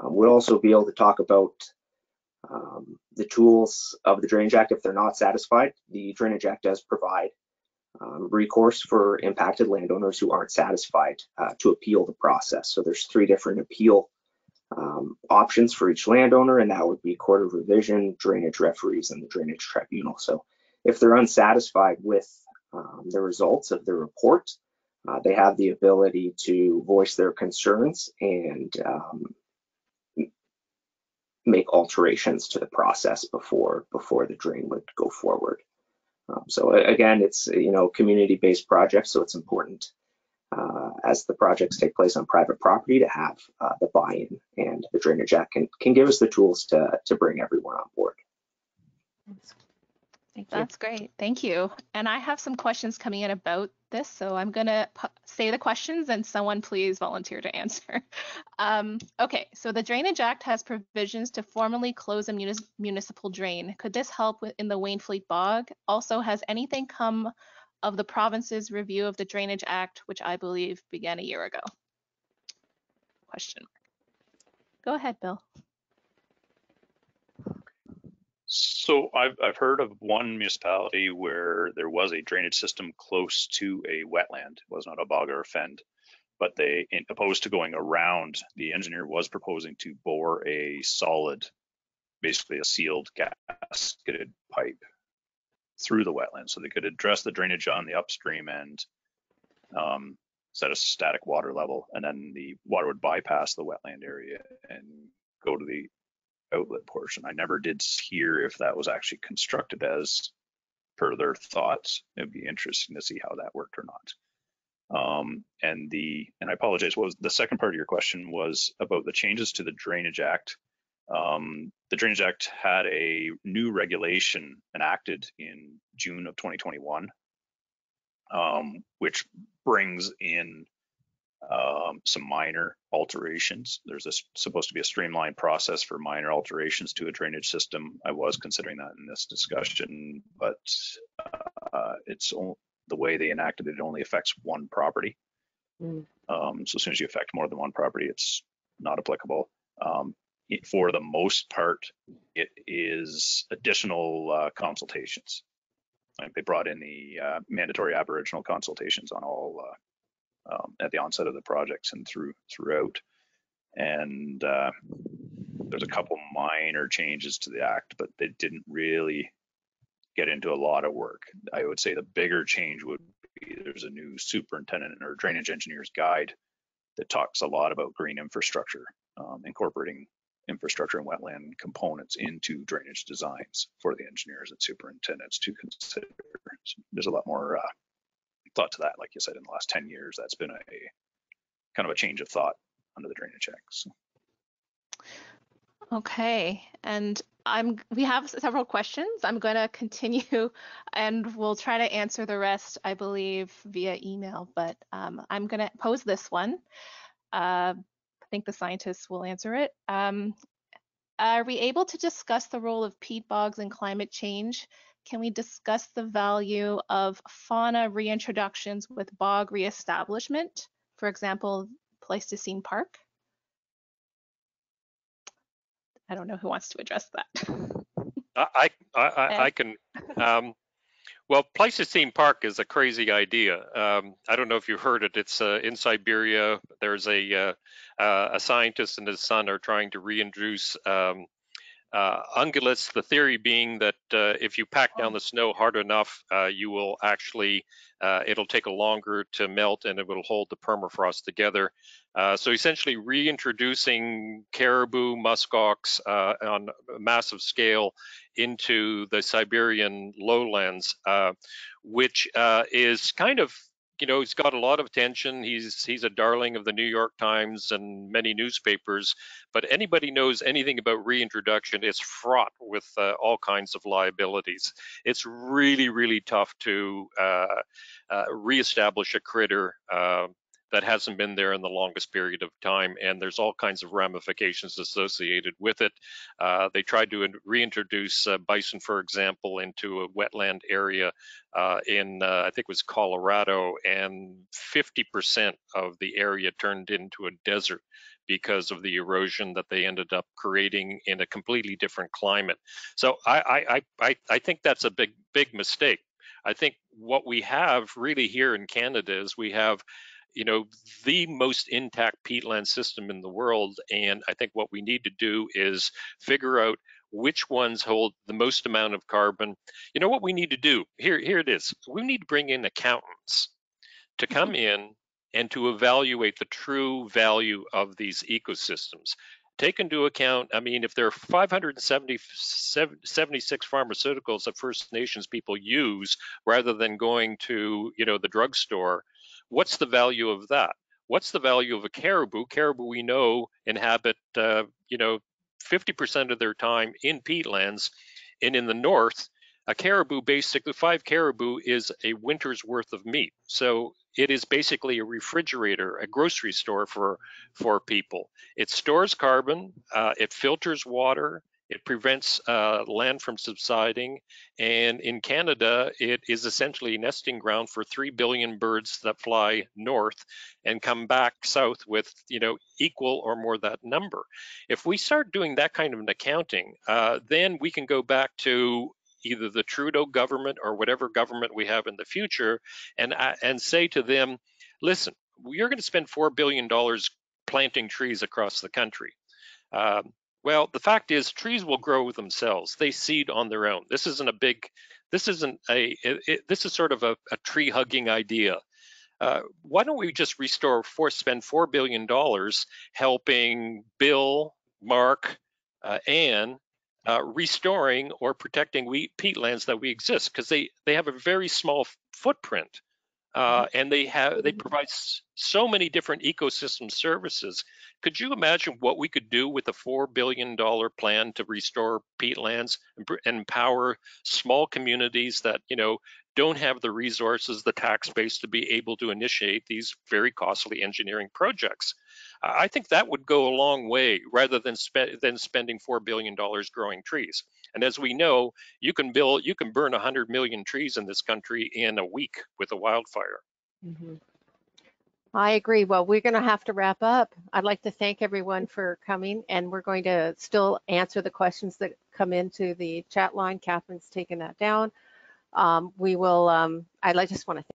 We'll also be able to talk about the tools of the Drainage Act if they're not satisfied. The Drainage Act does provide recourse for impacted landowners who aren't satisfied to appeal the process. So there's 3 different appeal options for each landowner, and that would be Court of Revision, Drainage Referees, and the Drainage Tribunal. So if they're unsatisfied with the results of the report, they have the ability to voice their concerns and make alterations to the process before the drain would go forward. So again, it's community-based projects, so it's important as the projects take place on private property to have the buy-in, and the Drainage Act can give us the tools to bring everyone on board. That's great, thank you. And I have some questions coming in about this, so I'm gonna say the questions and someone please volunteer to answer. Okay, so the Drainage Act has provisions to formally close a municipal drain. Could this help in the Wainfleet Bog? Also, has anything come of the province's review of the Drainage Act, which I believe began a year ago? Question. Go ahead, Bill. So I've heard of one municipality where there was a drainage system close to a wetland. It was not a bog or a fend, but they, opposed to going around, the engineer was proposing to bore a solid, basically a sealed gasketed pipe through the wetland, so they could address the drainage on the upstream end, set a static water level, and then the water would bypass the wetland area and go to the outlet portion. I never did hear if that was actually constructed as per their thoughts. It'd be interesting to see how that worked or not. And I apologize, what was the second part of your question was about the changes to the Drainage Act. The Drainage Act had a new regulation enacted in June of 2021, which brings in some minor alterations. There's supposed to be a streamlined process for minor alterations to a drainage system. I was considering that in this discussion, but it's the way they enacted it, it only affects one property. So as soon as you affect more than one property, it's not applicable. For the most part, it is additional consultations. Like they brought in the mandatory Aboriginal consultations on all at the onset of the projects and throughout. And there's a couple minor changes to the act, but they didn't really get into a lot of work. I would say the bigger change would be there's a new superintendent or drainage engineer's guide that talks a lot about green infrastructure, incorporating infrastructure and wetland components into drainage designs for the engineers and superintendents to consider. So there's a lot more thought to that. Like you said, in the last 10 years, that's been a kind of a change of thought under the Drainage Act. So. Okay, and we have several questions. I'm going to continue and we'll try to answer the rest, I believe, via email, but I'm going to pose this one. I think the scientists will answer it. Are we able to discuss the role of peat bogs in climate change? Can we discuss the value of fauna reintroductions with bog reestablishment? For example, Pleistocene Park? I don't know who wants to address that. I can. Well, Pleistocene Park is a crazy idea. I don't know if you heard it. It's in Siberia. There's a scientist and his son are trying to reintroduce ungulates. The theory being that if you pack down the snow hard enough, you will actually it'll take longer to melt and it will hold the permafrost together. So essentially reintroducing caribou, muskox on a massive scale into the Siberian lowlands, which is kind of, you know, he's got a lot of attention. He's a darling of the New York Times and many newspapers, but anybody knows anything about reintroduction, it's fraught with all kinds of liabilities. It's really, really tough to reestablish a critter that hasn't been there in the longest period of time, and there's all kinds of ramifications associated with it. They tried to reintroduce bison, for example, into a wetland area in, I think it was Colorado, and 50% of the area turned into a desert because of the erosion that they ended up creating in a completely different climate. So I think that's a big, big mistake. I think what we have really here in Canada is we have, you know, the most intact peatland system in the world. And I think what we need to do is figure out which ones hold the most amount of carbon. You know what we need to do? Here it is. We need to bring in accountants to come in and to evaluate the true value of these ecosystems. Take into account, I mean, if there are 576 pharmaceuticals that First Nations people use rather than going to, you know, the drugstore, what's the value of that? What's the value of a caribou? Caribou, we know, inhabit, you know, 50% of their time in peatlands. And in the north, a caribou, basically 5 caribou is a winter's worth of meat. So it is basically a refrigerator, a grocery store for people. It stores carbon, it filters water, it prevents land from subsiding, and in Canada, it is essentially nesting ground for 3 billion birds that fly north and come back south with, you know, equal or more that number. If we start doing that kind of an accounting, then we can go back to either the Trudeau government or whatever government we have in the future, and say to them, listen, you're going to spend $4 billion planting trees across the country. Well, the fact is trees will grow themselves. They seed on their own. This isn't a big, this is sort of a tree hugging idea. Why don't we just spend $4 billion helping Bill, Mark, Anne, restoring or protecting peatlands that exist, because they have a very small footprint, and they provide so many different ecosystem services. Could you imagine what we could do with a $4 billion plan to restore peatlands and empower small communities that, you know, don't have the resources, the tax base to be able to initiate these very costly engineering projects? I think that would go a long way rather than spending $4 billion growing trees. And as we know, you can burn 100 million trees in this country in a week with a wildfire. Mm-hmm. I agree. Well, we're going to have to wrap up. I'd like to thank everyone for coming, and we're going to still answer the questions that come into the chat line. Catherine's taken that down. We will, I just want to thank